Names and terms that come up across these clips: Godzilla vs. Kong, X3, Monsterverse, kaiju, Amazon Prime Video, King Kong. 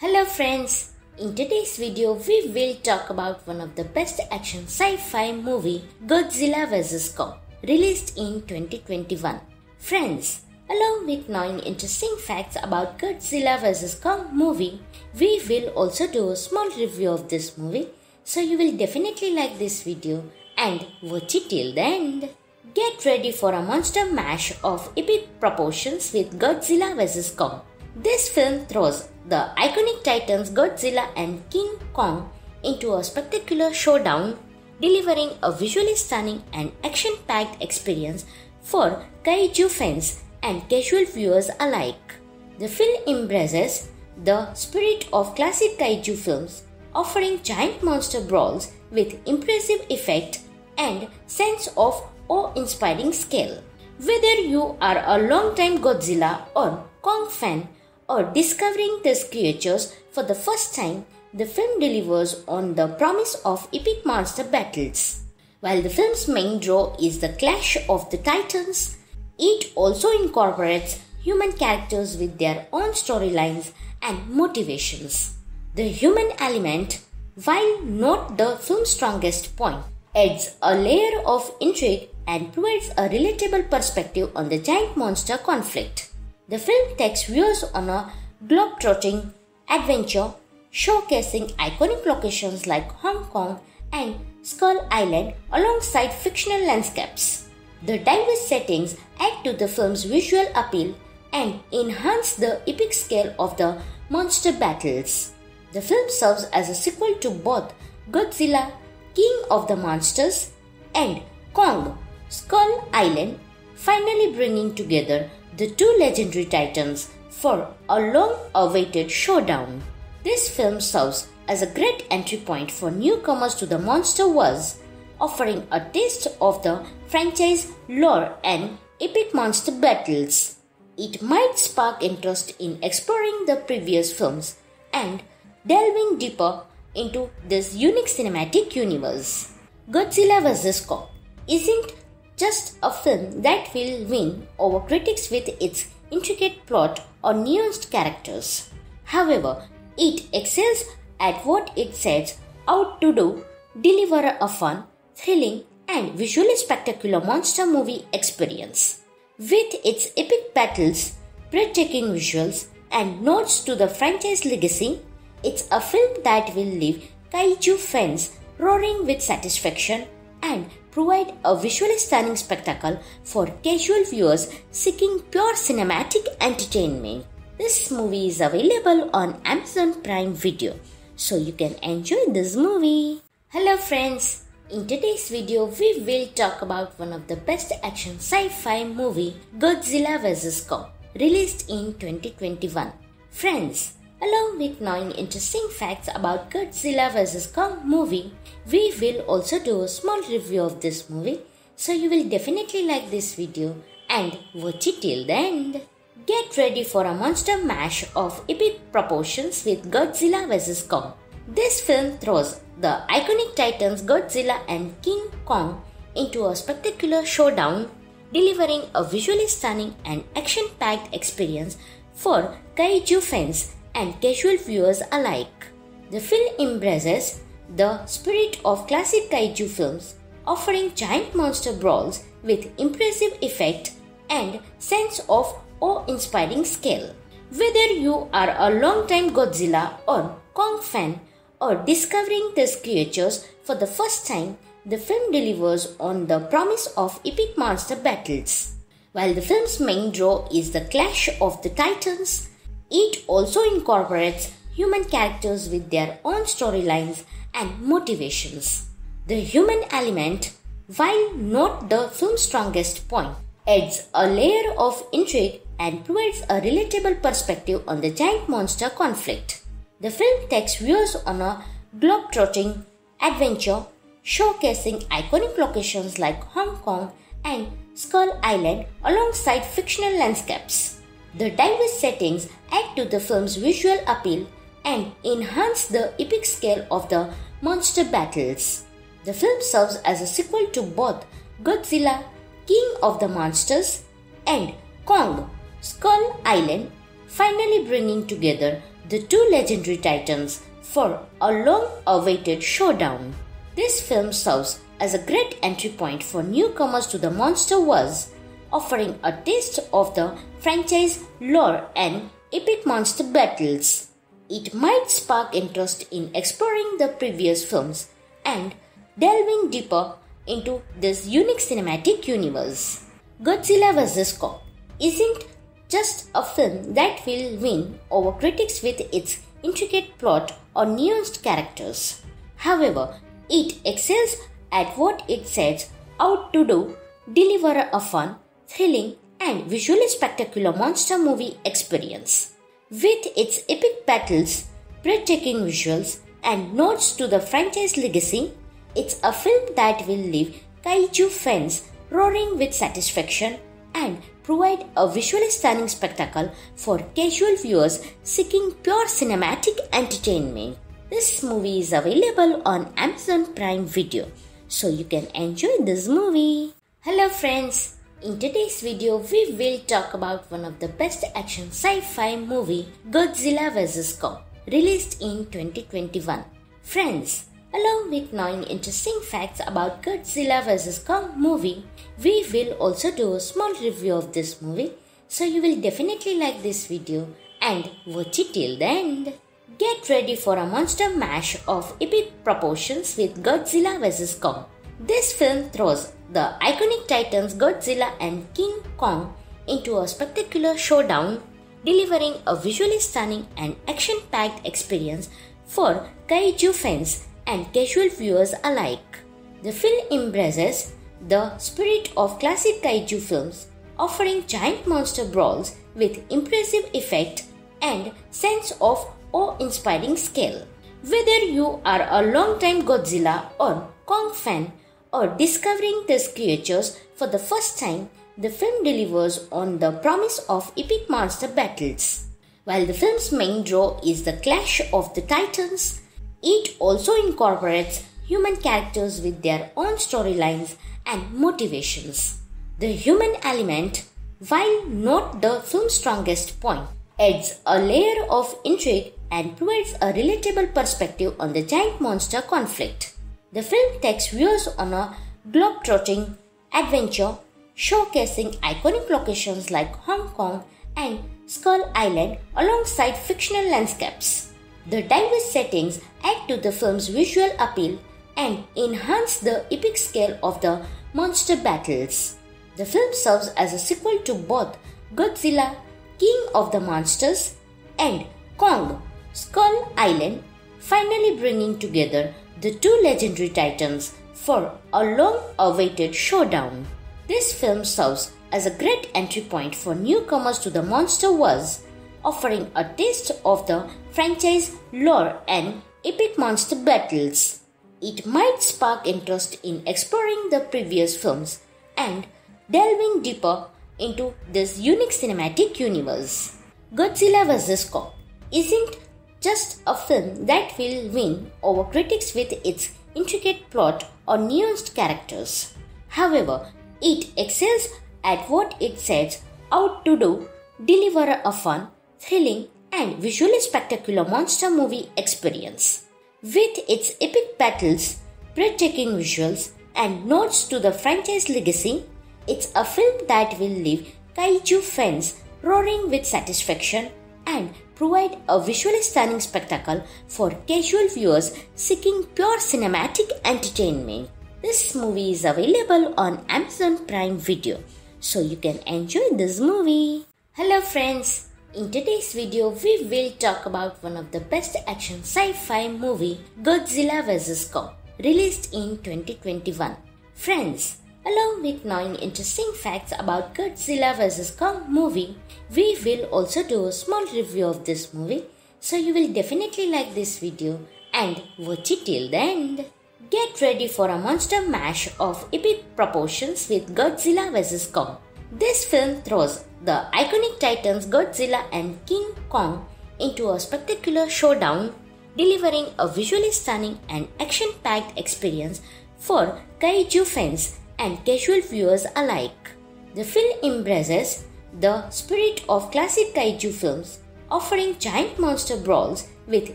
Hello friends, in today's video we will talk about one of the best action sci-fi movie, Godzilla vs. Kong, released in 2021. Friends, along with 9 interesting facts about Godzilla vs. Kong movie, we will also do a small review of this movie, so you will definitely like this video and watch it till the end. Get ready for a monster mash of epic proportions with Godzilla vs. Kong. This film throws the iconic titans Godzilla and King Kong into a spectacular showdown, delivering a visually stunning and action-packed experience for kaiju fans and casual viewers alike. The film embraces the spirit of classic kaiju films, offering giant monster brawls with impressive effect and sense of awe-inspiring scale. Whether you are a long-time Godzilla or Kong fan, or discovering these creatures for the first time, the film delivers on the promise of epic monster battles. While the film's main draw is the clash of the titans, it also incorporates human characters with their own storylines and motivations. The human element, while not the film's strongest point, adds a layer of intrigue and provides a relatable perspective on the giant monster conflict. The film takes viewers on a globe-trotting adventure, showcasing iconic locations like Hong Kong and Skull Island alongside fictional landscapes. The diverse settings add to the film's visual appeal and enhance the epic scale of the monster battles. The film serves as a sequel to both Godzilla, King of the Monsters, and Kong, Skull Island, finally bringing together the two legendary titans for a long-awaited showdown. This film serves as a great entry point for newcomers to the Monsterverse, offering a taste of the franchise lore and epic monster battles. It might spark interest in exploring the previous films and delving deeper into this unique cinematic universe. Godzilla vs. Kong isn't just a film that will win over critics with its intricate plot or nuanced characters. However, it excels at what it sets out to do, deliver a fun, thrilling, and visually spectacular monster movie experience. With its epic battles, breathtaking visuals, and nods to the franchise legacy, it's a film that will leave kaiju fans roaring with satisfaction and provide a visually stunning spectacle for casual viewers seeking pure cinematic entertainment. This movie is available on Amazon Prime Video, so you can enjoy this movie. Hello friends, in today's video we will talk about one of the best action sci-fi movie, Godzilla vs. Kong, released in 2021. Friends, along with 9 interesting facts about Godzilla vs. Kong movie, we will also do a small review of this movie, so you will definitely like this video and watch it till the end. Get ready for a monster mash of epic proportions with Godzilla vs. Kong. This film throws the iconic titans Godzilla and King Kong into a spectacular showdown, delivering a visually stunning and action-packed experience for kaiju fans and casual viewers alike. The film embraces the spirit of classic kaiju films, offering giant monster brawls with impressive effect and sense of awe-inspiring scale. Whether you are a long-time Godzilla or Kong fan, or discovering these creatures for the first time, the film delivers on the promise of epic monster battles. While the film's main draw is the clash of the titans, it also incorporates human characters with their own storylines and motivations. The human element, while not the film's strongest point, adds a layer of intrigue and provides a relatable perspective on the giant monster conflict. The film takes viewers on a globe-trotting adventure, showcasing iconic locations like Hong Kong and Skull Island alongside fictional landscapes. The diverse settings add to the film's visual appeal and enhance the epic scale of the monster battles. The film serves as a sequel to both Godzilla, King of the Monsters, and Kong, Skull Island, finally bringing together the two legendary titans for a long-awaited showdown. This film serves as a great entry point for newcomers to the Monsterverse, offering a taste of the franchise lore and epic monster battles. It might spark interest in exploring the previous films and delving deeper into this unique cinematic universe. Godzilla vs. Kong isn't just a film that will win over critics with its intricate plot or nuanced characters. However, it excels at what it sets out to do, deliver a fun, thrilling and visually spectacular monster movie experience. With its epic battles, breathtaking visuals and nods to the franchise legacy, it's a film that will leave kaiju fans roaring with satisfaction and provide a visually stunning spectacle for casual viewers seeking pure cinematic entertainment. This movie is available on Amazon Prime Video, so you can enjoy this movie. Hello friends! In today's video, we will talk about one of the best action sci-fi movie, Godzilla vs. Kong, released in 2021. Friends, along with 9 interesting facts about Godzilla vs. Kong movie, we will also do a small review of this movie, so you will definitely like this video and watch it till the end. Get ready for a monster mash of epic proportions with Godzilla vs. Kong. This film throws the iconic titans Godzilla and King Kong into a spectacular showdown, delivering a visually stunning and action-packed experience for kaiju fans and casual viewers alike. The film embraces the spirit of classic kaiju films, offering giant monster brawls with impressive effect and sense of awe-inspiring scale. Whether you are a long-time Godzilla or Kong fan or discovering these creatures for the first time, the film delivers on the promise of epic monster battles. While the film's main draw is the clash of the titans, it also incorporates human characters with their own storylines and motivations. The human element, while not the film's strongest point, adds a layer of intrigue and provides a relatable perspective on the giant monster conflict. The film takes viewers on a globe-trotting adventure, showcasing iconic locations like Hong Kong and Skull Island alongside fictional landscapes. The diverse settings add to the film's visual appeal and enhance the epic scale of the monster battles. The film serves as a sequel to both Godzilla, King of the Monsters, and Kong, Skull Island, finally bringing together the two legendary titans for a long-awaited showdown. This film serves as a great entry point for newcomers to the Monsterverse, offering a taste of the franchise lore and epic monster battles. It might spark interest in exploring the previous films and delving deeper into this unique cinematic universe. Godzilla vs. Kong isn't just a film that will win over critics with its intricate plot or nuanced characters. However, it excels at what it sets out to do, deliver a fun, thrilling and visually spectacular monster movie experience. With its epic battles, breathtaking visuals and nods to the franchise legacy, it's a film that will leave kaiju fans roaring with satisfaction and provide a visually stunning spectacle for casual viewers seeking pure cinematic entertainment. This movie is available on Amazon Prime Video, so you can enjoy this movie. Hello friends! In today's video, we will talk about one of the best action sci-fi movie, Godzilla vs. Kong, released in 2021. Friends, along with 9 interesting facts about Godzilla vs. Kong movie, we will also do a small review of this movie, so you will definitely like this video and watch it till the end. Get ready for a monster mash of epic proportions with Godzilla vs. Kong. This film throws the iconic titans Godzilla and King Kong into a spectacular showdown, delivering a visually stunning and action-packed experience for kaiju fans and casual viewers alike. The film embraces the spirit of classic kaiju films, offering giant monster brawls with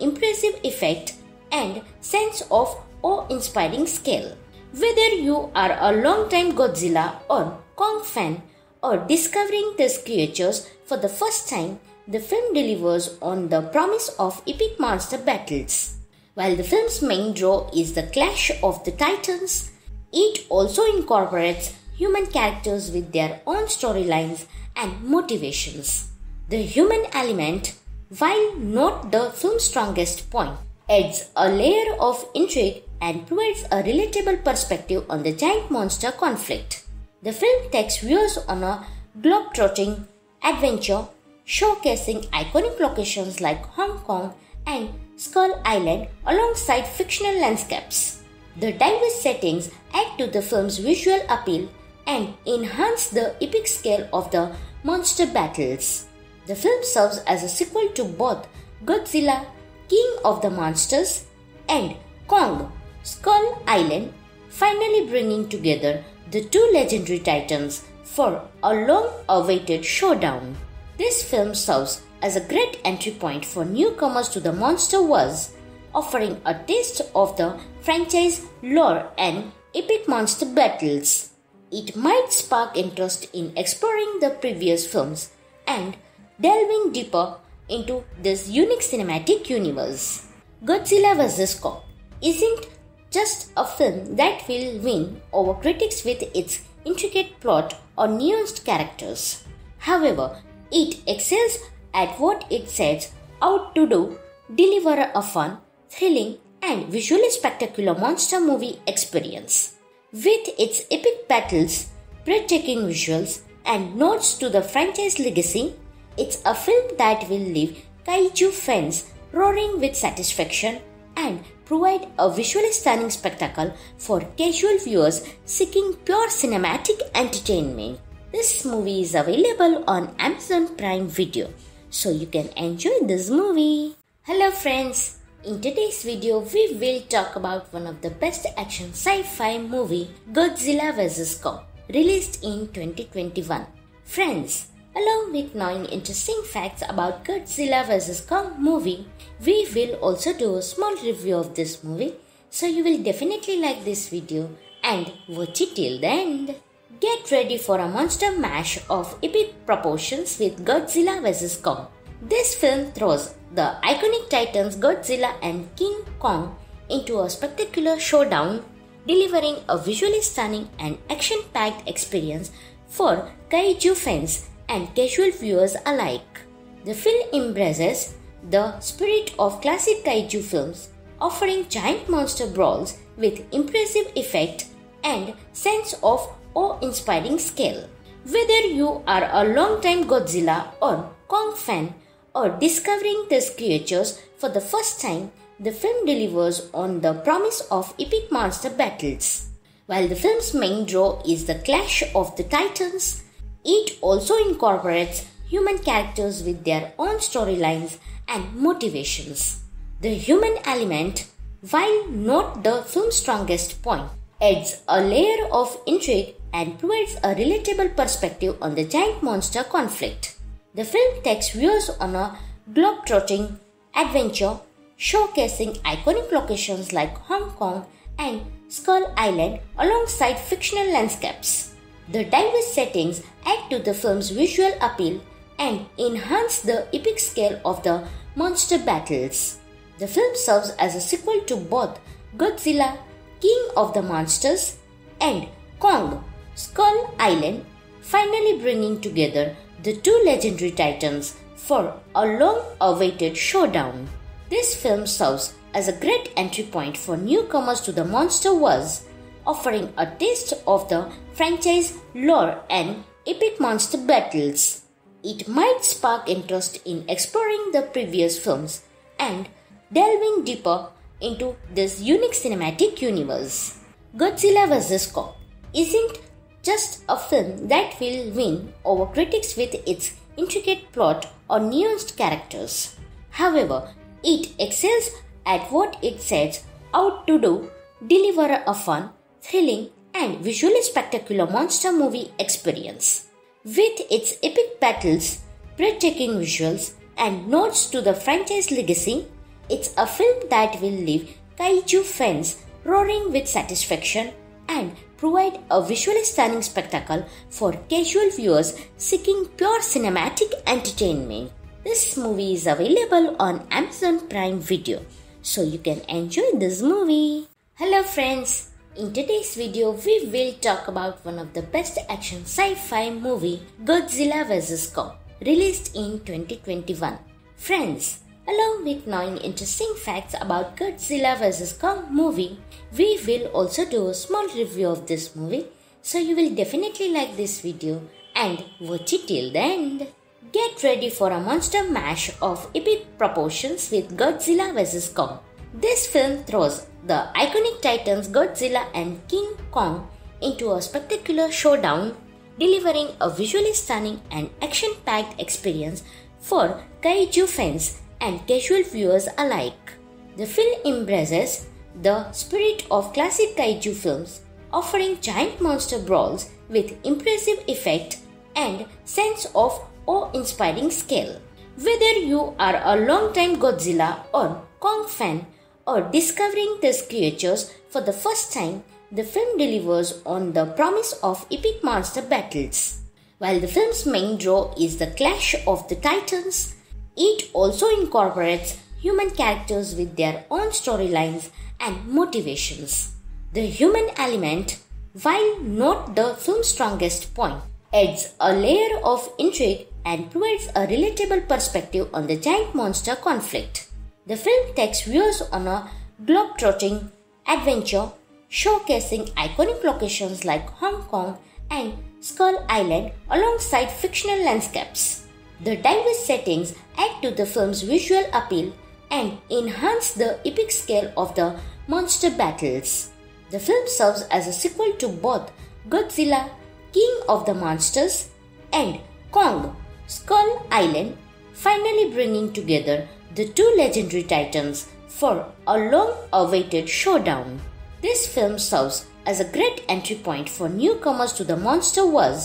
impressive effect and sense of awe-inspiring scale. Whether you are a long-time Godzilla or Kong fan or discovering these creatures for the first time, the film delivers on the promise of epic monster battles. While the film's main draw is the clash of the titans, it also incorporates human characters with their own storylines and motivations. The human element, while not the film's strongest point, adds a layer of intrigue and provides a relatable perspective on the giant monster conflict. The film takes viewers on a globe-trotting adventure, showcasing iconic locations like Hong Kong and Skull Island alongside fictional landscapes. The diverse settings add to the film's visual appeal and enhance the epic scale of the monster battles. The film serves as a sequel to both Godzilla, King of the Monsters, and Kong, Skull Island, finally bringing together the two legendary titans for a long-awaited showdown. This film serves as a great entry point for newcomers to the Monsterverse, offering a taste of the franchise lore and epic monster battles. It might spark interest in exploring the previous films and delving deeper into this unique cinematic universe. Godzilla vs. Kong isn't just a film that will win over critics with its intricate plot or nuanced characters. However, it excels at what it sets out to do, deliver a fun, thrilling and visually spectacular monster movie experience. With its epic battles, breathtaking visuals and nods to the franchise legacy, it's a film that will leave kaiju fans roaring with satisfaction and provide a visually stunning spectacle for casual viewers seeking pure cinematic entertainment. This movie is available on Amazon Prime Video, so you can enjoy this movie. Hello friends, in today's video we will talk about one of the best action sci-fi movie, Godzilla vs. Kong, released in 2021. Friends, along with knowing interesting facts about Godzilla vs. Kong movie, we will also do a small review of this movie, so you will definitely like this video and watch it till the end. Get ready for a monster mash of epic proportions with Godzilla vs. Kong. This film throws the iconic titans Godzilla and King Kong into a spectacular showdown, delivering a visually stunning and action-packed experience for kaiju fans and casual viewers alike. The film embraces the spirit of classic kaiju films, offering giant monster brawls with impressive effect and sense of awe-inspiring scale. Whether you are a long-time Godzilla or Kong fan or discovering these creatures for the first time, the film delivers on the promise of epic monster battles. While the film's main draw is the clash of the titans, it also incorporates human characters with their own storylines and motivations. The human element, while not the film's strongest point, adds a layer of intrigue and provides a relatable perspective on the giant monster conflict. The film takes viewers on a globe-trotting adventure, showcasing iconic locations like Hong Kong and Skull Island alongside fictional landscapes. The diverse settings add to the film's visual appeal and enhance the epic scale of the monster battles. The film serves as a sequel to both Godzilla, King of the Monsters, and Kong, Skull Island, finally bringing together the two legendary titans for a long-awaited showdown. This film serves as a great entry point for newcomers to the Monsterverse, offering a taste of the franchise lore and epic monster battles. It might spark interest in exploring the previous films and delving deeper into this unique cinematic universe. Godzilla vs. Kong isn't just a film that will win over critics with its intricate plot or nuanced characters. However, it excels at what it sets out to do, deliver a fun, thrilling and visually spectacular monster movie experience. With its epic battles, breathtaking visuals and nods to the franchise legacy, it's a film that will leave kaiju fans roaring with satisfaction and provide a visually stunning spectacle for casual viewers seeking pure cinematic entertainment. This movie is available on Amazon Prime Video, so you can enjoy this movie. Hello friends, in today's video we will talk about one of the best action sci-fi movie, Godzilla vs. Kong, released in 2021. Friends, along with 9 interesting facts about Godzilla vs. Kong movie, we will also do a small review of this movie, so you will definitely like this video and watch it till the end. Get ready for a monster mash of epic proportions with Godzilla vs. Kong. This film throws the iconic titans Godzilla and King Kong into a spectacular showdown, delivering a visually stunning and action-packed experience for kaiju fans and casual viewers alike. The film embraces the spirit of classic kaiju films, offering giant monster brawls with impressive effect and sense of awe-inspiring scale. Whether you are a long-time Godzilla or Kong fan or discovering these creatures for the first time, the film delivers on the promise of epic monster battles. While the film's main draw is the clash of the titans, it also incorporates human characters with their own storylines and motivations. The human element, while not the film's strongest point, adds a layer of intrigue and provides a relatable perspective on the giant monster conflict. The film takes viewers on a globe-trotting adventure, showcasing iconic locations like Hong Kong and Skull Island alongside fictional landscapes. The diverse settings add to the film's visual appeal and enhance the epic scale of the monster battles. The film serves as a sequel to both Godzilla, King of the Monsters, and Kong, Skull Island, finally bringing together the two legendary titans for a long-awaited showdown. This film serves as a great entry point for newcomers to the monster world,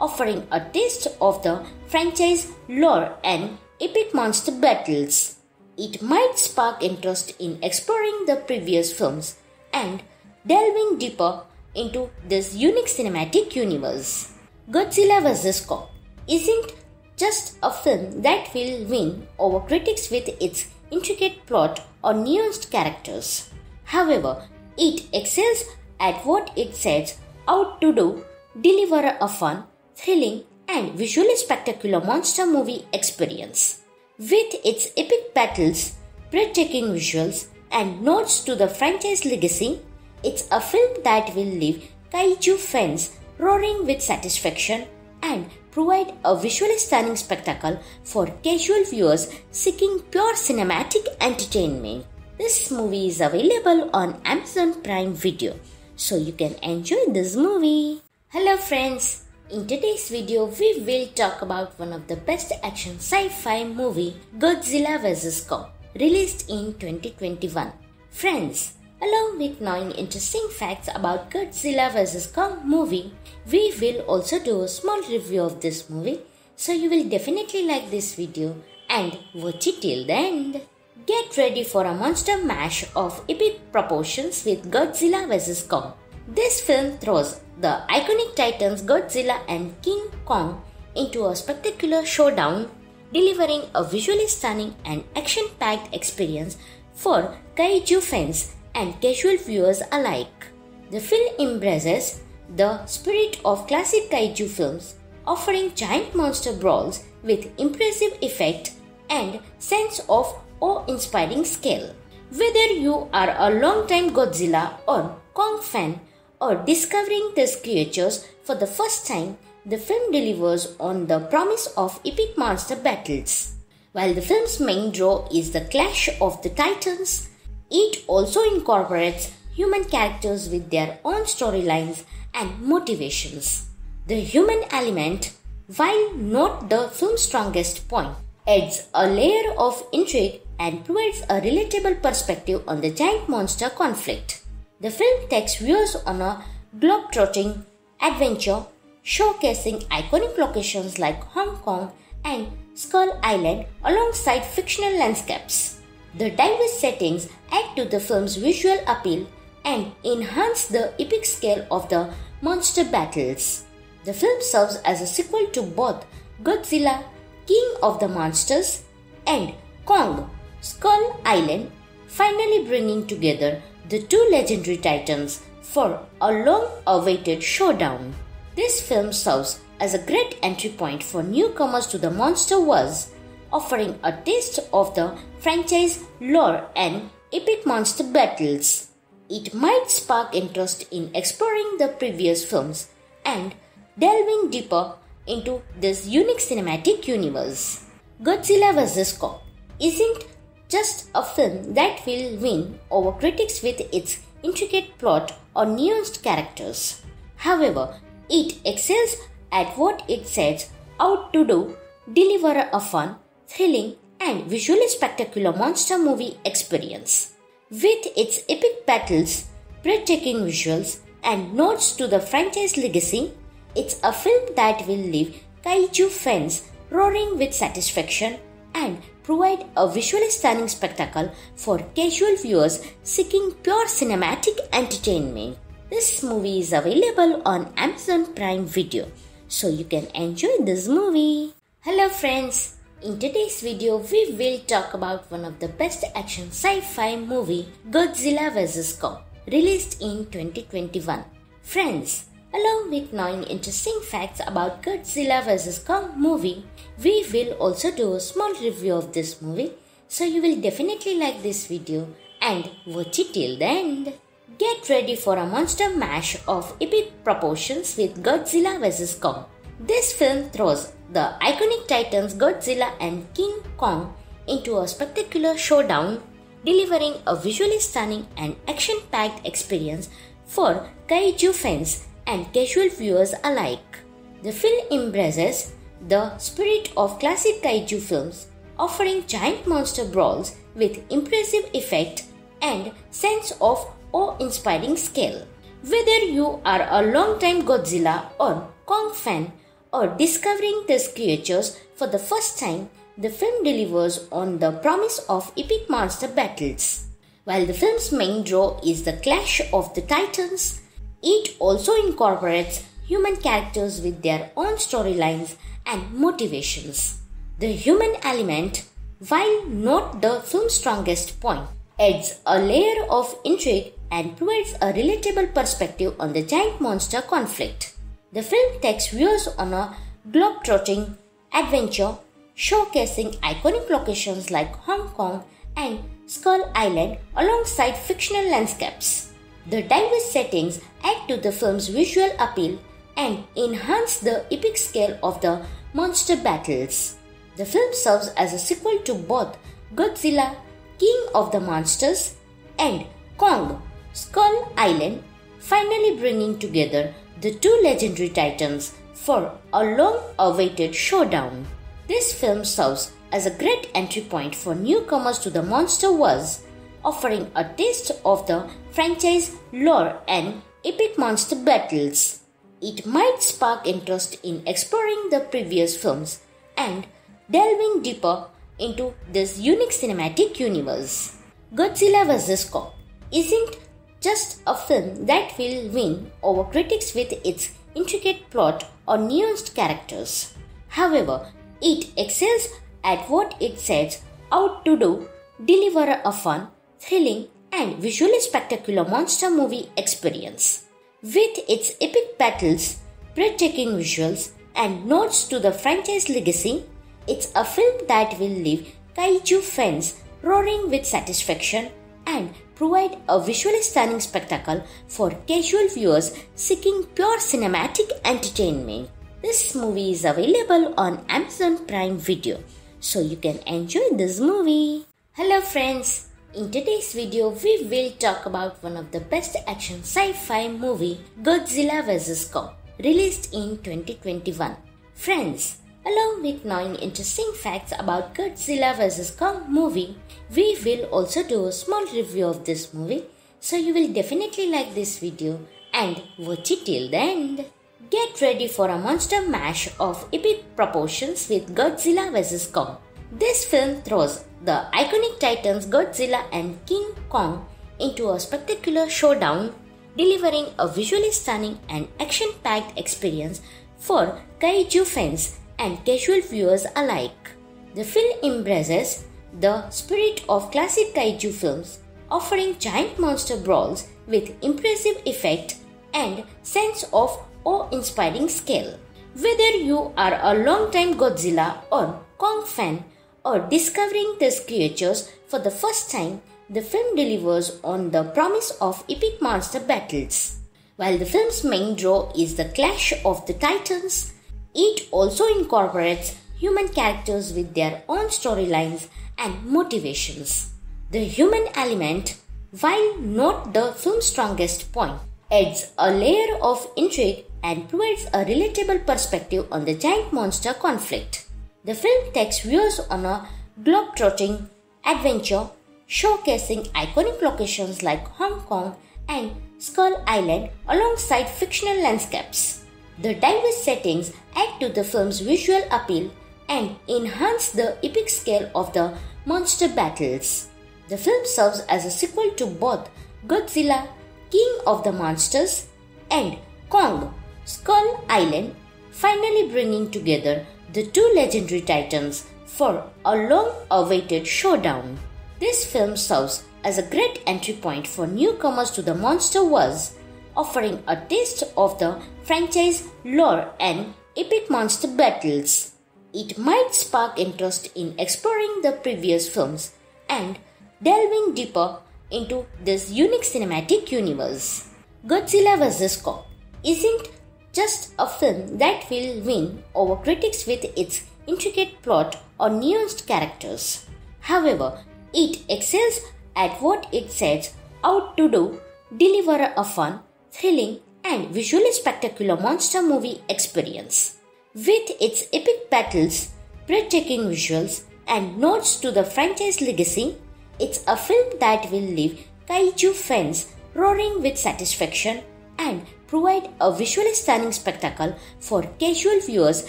offering a taste of the franchise lore and epic monster battles. It might spark interest in exploring the previous films and delving deeper into this unique cinematic universe. Godzilla vs. Kong isn't just a film that will win over critics with its intricate plot or nuanced characters. However, it excels at what it sets out to do, deliver a fun, thrilling and visually spectacular monster movie experience. With its epic battles, breathtaking visuals and nods to the franchise legacy, it's a film that will leave kaiju fans roaring with satisfaction and provide a visually stunning spectacle for casual viewers seeking pure cinematic entertainment. This movie is available on Amazon Prime Video, so you can enjoy this movie. Hello friends! In today's video, we will talk about one of the best action sci-fi movie, Godzilla vs. Kong, released in 2021. Friends, along with 9 interesting facts about Godzilla vs. Kong movie, we will also do a small review of this movie, so you will definitely like this video and watch it till the end. Get ready for a monster mash of epic proportions with Godzilla vs. Kong. This film throws the iconic titans Godzilla and King Kong into a spectacular showdown, delivering a visually stunning and action-packed experience for kaiju fans and casual viewers alike. The film embraces the spirit of classic kaiju films, offering giant monster brawls with impressive effect and sense of awe-inspiring scale. Whether you are a long-time Godzilla or Kong fan, or discovering these creatures for the first time, the film delivers on the promise of epic monster battles. While the film's main draw is the clash of the titans, it also incorporates human characters with their own storylines and motivations. The human element, while not the film's strongest point, adds a layer of intrigue and provides a relatable perspective on the giant monster conflict. The film takes viewers on a globe-trotting adventure, showcasing iconic locations like Hong Kong and Skull Island alongside fictional landscapes. The diverse settings add to the film's visual appeal and enhance the epic scale of the monster battles. The film serves as a sequel to both Godzilla, King of the Monsters, and Kong, Skull Island, finally bringing together the two legendary titans for a long-awaited showdown. This film serves as a great entry point for newcomers to the Monsterverse, offering a taste of the franchise lore and epic monster battles. It might spark interest in exploring the previous films and delving deeper into this unique cinematic universe. Godzilla vs. Kong isn't just a film that will win over critics with its intricate plot or nuanced characters. However, it excels at what it sets out to do, deliver a fun, thrilling and visually spectacular monster movie experience. With its epic battles, breathtaking visuals and nods to the franchise legacy, it's a film that will leave kaiju fans roaring with satisfaction and provide a visually stunning spectacle for casual viewers seeking pure cinematic entertainment. This movie is available on Amazon Prime Video, so you can enjoy this movie. Hello friends, in today's video we will talk about one of the best action sci-fi movie, Godzilla vs. Kong, released in 2021. Friends, along with 9 interesting facts about Godzilla vs. Kong movie, we will also do a small review of this movie, so you will definitely like this video and watch it till the end. Get ready for a monster mash of epic proportions with Godzilla vs. Kong. This film throws the iconic titans Godzilla and King Kong into a spectacular showdown, delivering a visually stunning and action-packed experience for kaiju fans and casual viewers alike. The film embraces the spirit of classic kaiju films, offering giant monster brawls with impressive effect and sense of awe-inspiring scale. Whether you are a long-time Godzilla or Kong fan or discovering these creatures for the first time, the film delivers on the promise of epic monster battles. While the film's main draw is the clash of the titans, it also incorporates human characters with their own storylines and motivations. The human element, while not the film's strongest point, adds a layer of intrigue and provides a relatable perspective on the giant monster conflict. The film takes viewers on a globetrotting adventure, showcasing iconic locations like Hong Kong and Skull Island alongside fictional landscapes. The diverse settings add to the film's visual appeal and enhance the epic scale of the monster battles. The film serves as a sequel to both Godzilla, King of the Monsters, and Kong, Skull Island, finally bringing together the two legendary titans for a long-awaited showdown. This film serves as a great entry point for newcomers to the Monsterverse, offering a taste of the franchise lore and epic monster battles. It might spark interest in exploring the previous films and delving deeper into this unique cinematic universe. Godzilla vs. Kong isn't just a film that will win over critics with its intricate plot or nuanced characters. However, it excels at what it sets out to do, deliver a fun, thrilling and visually spectacular monster movie experience. With its epic battles, breathtaking visuals and nods to the franchise legacy, it's a film that will leave kaiju fans roaring with satisfaction and provide a visually stunning spectacle for casual viewers seeking pure cinematic entertainment. This movie is available on Amazon Prime Video, so you can enjoy this movie. Hello friends, in today's video we will talk about one of the best action sci-fi movie, Godzilla vs. Kong, released in 2021. Friends, along with 9 interesting facts about Godzilla vs. Kong movie, we will also do a small review of this movie, so you will definitely like this video and watch it till the end. Get ready for a monster mash of epic proportions with Godzilla vs. Kong. This film throws the iconic titans Godzilla and King Kong into a spectacular showdown, delivering a visually stunning and action-packed experience for kaiju fans and casual viewers alike. The film embraces the spirit of classic kaiju films, offering giant monster brawls with impressive effect and sense of awe-inspiring scale. Whether you are a long-time Godzilla or Kong fan or discovering these creatures for the first time, the film delivers on the promise of epic monster battles. While the film's main draw is the clash of the titans, it also incorporates human characters with their own storylines and motivations. The human element, while not the film's strongest point, adds a layer of intrigue and provides a relatable perspective on the giant monster conflict. The film takes viewers on a globe-trotting adventure, showcasing iconic locations like Hong Kong and Skull Island alongside fictional landscapes. The diverse settings add to the film's visual appeal and enhance the epic scale of the monster battles. The film serves as a sequel to both Godzilla, King of the Monsters, and Kong, Skull Island, finally bringing together the two legendary titans for a long-awaited showdown. This film serves as a great entry point for newcomers to the Monsterverse, offering a taste of the franchise lore and epic monster battles. It might spark interest in exploring the previous films and delving deeper into this unique cinematic universe. Godzilla vs. Kong isn't just a film that will win over critics with its intricate plot or nuanced characters. However, it excels at what it sets out to do, deliver a fun, thrilling, and visually spectacular monster movie experience. With its epic battles, breathtaking visuals, and nods to the franchise legacy, it's a film that will leave kaiju fans roaring with satisfaction and provide a visually stunning spectacle for casual viewers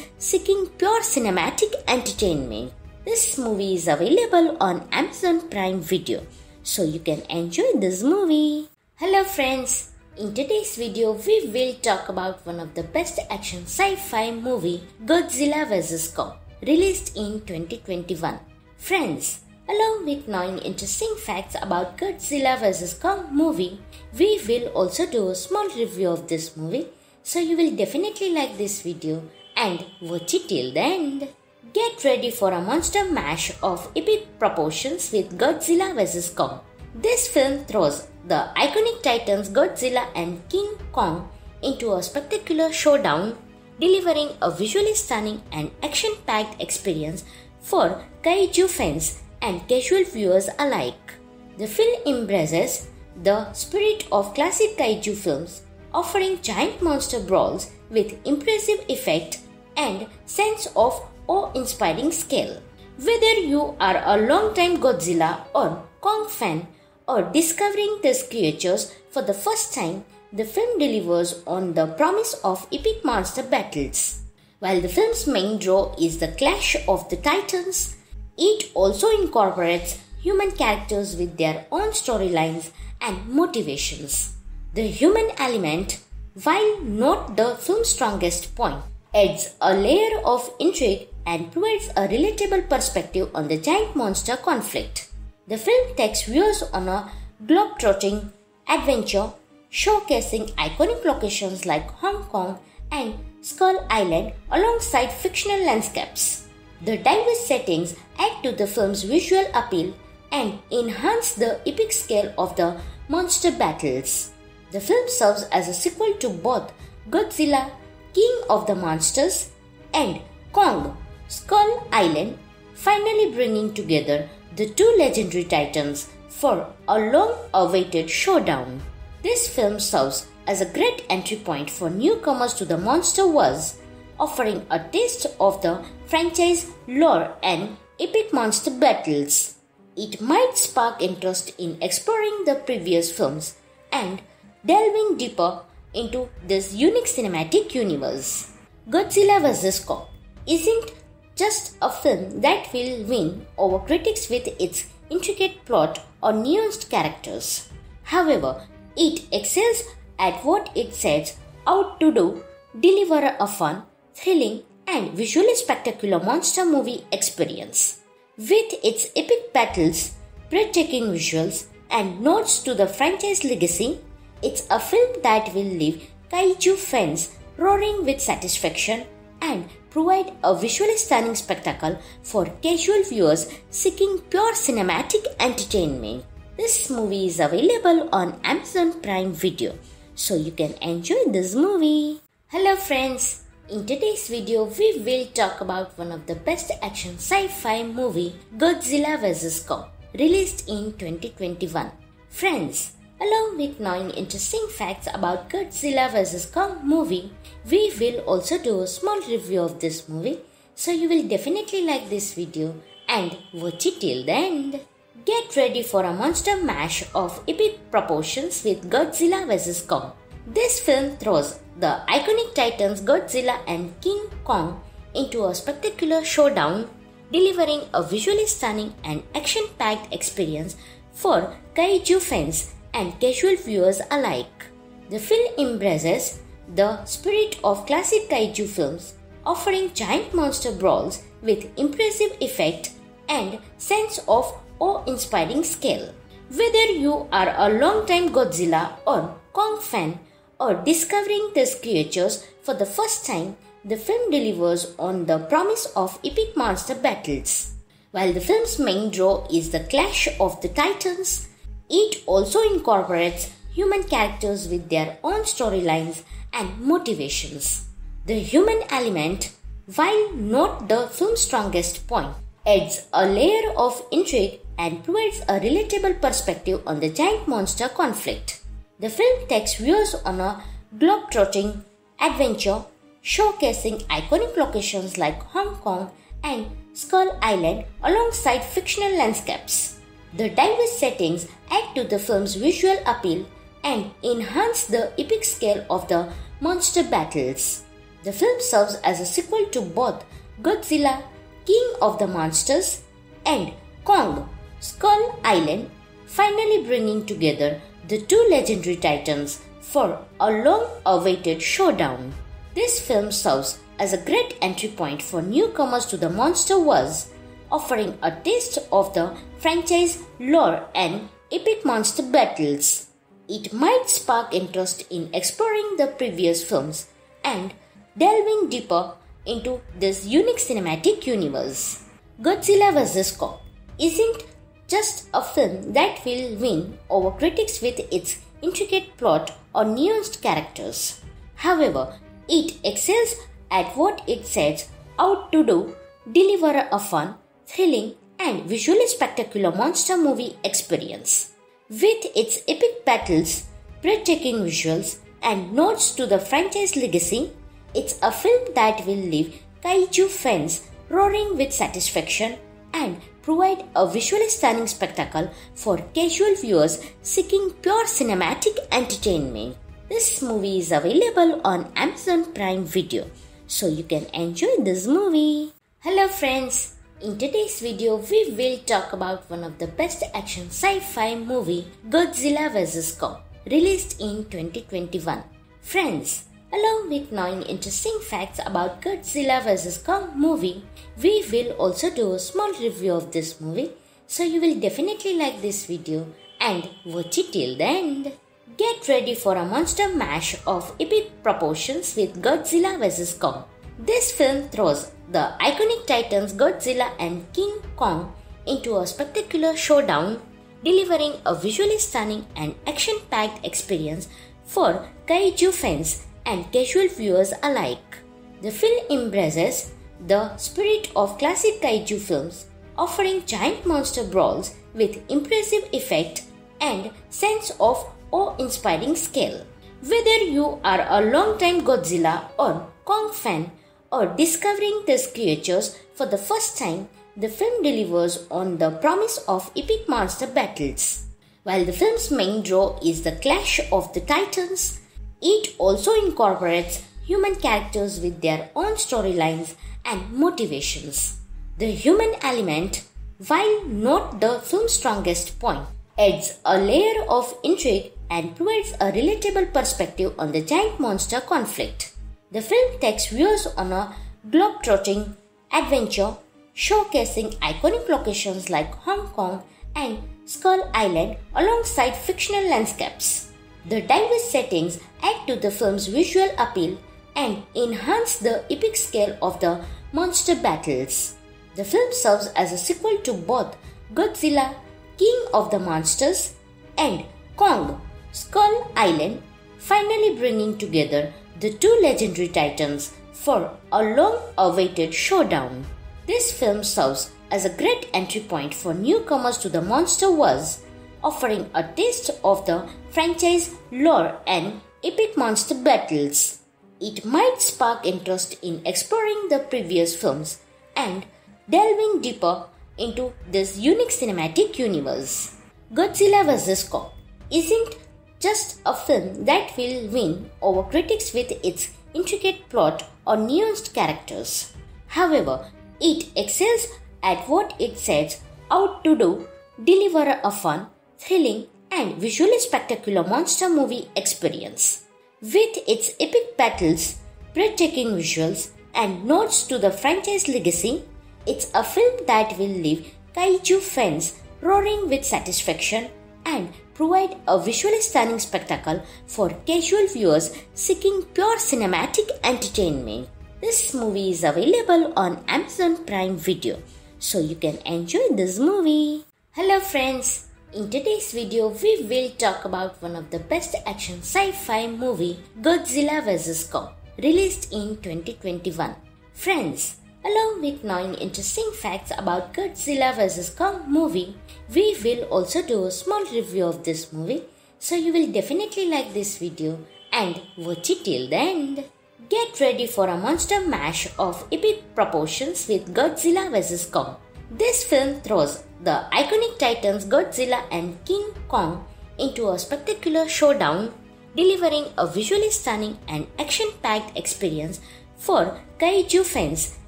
seeking pure cinematic entertainment. This movie is available on Amazon Prime Video, so you can enjoy this movie. Hello friends, in today's video we will talk about one of the best action sci-fi movie, Godzilla vs. Kong, released in 2021. Friends, along with knowing interesting facts about Godzilla vs. Kong movie, we will also do a small review of this movie, so you will definitely like this video and watch it till the end. Get ready for a monster mash of epic proportions with Godzilla vs. Kong. This film throws the iconic titans Godzilla and King Kong into a spectacular showdown, delivering a visually stunning and action-packed experience for kaiju fans and casual viewers alike. The film embraces the spirit of classic kaiju films, offering giant monster brawls with impressive effect and sense of awe-inspiring scale. Whether you are a long-time Godzilla or Kong fan or discovering these creatures for the first time, the film delivers on the promise of epic monster battles. While the film's main draw is the clash of the titans, it also incorporates human characters with their own storylines and motivations. The human element, while not the film's strongest point, adds a layer of intrigue and provides a relatable perspective on the giant monster conflict. The film takes viewers on a globe-trotting adventure, showcasing iconic locations like Hong Kong and Skull Island alongside fictional landscapes. The diverse settings add to the film's visual appeal and enhance the epic scale of the monster battles. The film serves as a sequel to both Godzilla, King of the Monsters, and Kong, Skull Island, finally bringing together the two legendary titans for a long-awaited showdown. This film serves as a great entry point for newcomers to the Monsterverse, offering a taste of the franchise lore and epic monster battles. It might spark interest in exploring the previous films and delving deeper into this unique cinematic universe. Godzilla vs. Kong isn't just a film that will win over critics with its intricate plot or nuanced characters. However, it excels at what it sets out to do, deliver a fun, thrilling and visually spectacular monster movie experience. With its epic battles, breathtaking visuals and nods to the franchise legacy, it's a film that will leave kaiju fans roaring with satisfaction and provide a visually stunning spectacle for casual viewers seeking pure cinematic entertainment. This movie is available on Amazon Prime Video, so you can enjoy this movie. Hello friends, in today's video we will talk about one of the best action sci-fi movie, Godzilla vs. Kong, released in 2021. Friends, along with 9 interesting facts about Godzilla vs. Kong movie, we will also do a small review of this movie, so you will definitely like this video and watch it till the end. Get ready for a monster mash of epic proportions with Godzilla vs. Kong. This film throws the iconic titans Godzilla and King Kong into a spectacular showdown, delivering a visually stunning and action-packed experience for kaiju fans and casual viewers alike. The film embraces the spirit of classic kaiju films, offering giant monster brawls with impressive effect and sense of awe-inspiring scale. Whether you are a long-time Godzilla or Kong fan or discovering these creatures for the first time, the film delivers on the promise of epic monster battles. While the film's main draw is the clash of the titans, it also incorporates human characters with their own storylines and motivations. The human element, while not the film's strongest point, adds a layer of intrigue and provides a relatable perspective on the giant monster conflict. The film takes viewers on a globe-trotting adventure, showcasing iconic locations like Hong Kong and Skull Island alongside fictional landscapes. The diverse settings add to the film's visual appeal and enhance the epic scale of the monster battles. The film serves as a sequel to both Godzilla, King of the Monsters, and Kong, Skull Island, finally bringing together the two legendary titans for a long-awaited showdown. This film serves as a great entry point for newcomers to the Monsterverse, offering a taste of the franchise lore and epic monster battles. It might spark interest in exploring the previous films and delving deeper into this unique cinematic universe. Godzilla vs. Kong isn't just a film that will win over critics with its intricate plot or nuanced characters. However, it excels at what it sets out to do, deliver a fun, thrilling and visually spectacular monster movie experience. With its epic battles, breathtaking visuals and nods to the franchise legacy, it's a film that will leave kaiju fans roaring with satisfaction and provide a visually stunning spectacle for casual viewers seeking pure cinematic entertainment. This movie is available on Amazon Prime Video, so you can enjoy this movie. Hello friends, in today's video we will talk about one of the best action sci-fi movie, Godzilla vs. Kong, released in 2021. Friends, along with 9 interesting facts about Godzilla vs. Kong movie, we will also do a small review of this movie, so you will definitely like this video and watch it till the end. Get ready for a monster mash of epic proportions with Godzilla vs. Kong. This film throws the iconic titans Godzilla and King Kong into a spectacular showdown, delivering a visually stunning and action-packed experience for kaiju fans and casual viewers alike. The film embraces the spirit of classic kaiju films, offering giant monster brawls with impressive effect and sense of awe-inspiring scale. Whether you are a long-time Godzilla or Kong fan or discovering these creatures for the first time, the film delivers on the promise of epic monster battles. While the film's main draw is the clash of the titans, It also incorporates human characters with their own storylines and motivations. The human element, while not the film's strongest point, adds a layer of intrigue and provides a relatable perspective on the giant monster conflict. The film takes viewers on a globe-trotting adventure, showcasing iconic locations like Hong Kong and Skull Island alongside fictional landscapes. The diverse settings add to the film's visual appeal and enhance the epic scale of the monster battles. The film serves as a sequel to both Godzilla, King of the Monsters, and Kong, Skull Island, finally bringing together the two legendary titans for a long-awaited showdown. This film serves as a great entry point for newcomers to the Monsterverse, offering a taste of the franchise lore and epic monster battles. It might spark interest in exploring the previous films and delving deeper into this unique cinematic universe. Godzilla vs. Kong isn't just a film that will win over critics with its intricate plot or nuanced characters. However, it excels at what it sets out to do, deliver a fun, thrilling and visually spectacular monster movie experience. With its epic battles, breathtaking visuals and nods to the franchise legacy, it's a film that will leave kaiju fans roaring with satisfaction and provide a visually stunning spectacle for casual viewers seeking pure cinematic entertainment. This movie is available on Amazon Prime Video, so you can enjoy this movie. Hello friends, in today's video we will talk about one of the best action sci-fi movie, Godzilla vs. Kong, released in 2021. Friends, along with 9 interesting facts about Godzilla vs. Kong movie, we will also do a small review of this movie, so you will definitely like this video and watch it till the end. Get ready for a monster mash of epic proportions with Godzilla vs. Kong. This film throws the iconic titans Godzilla and King Kong into a spectacular showdown, delivering a visually stunning and action-packed experience for kaiju fans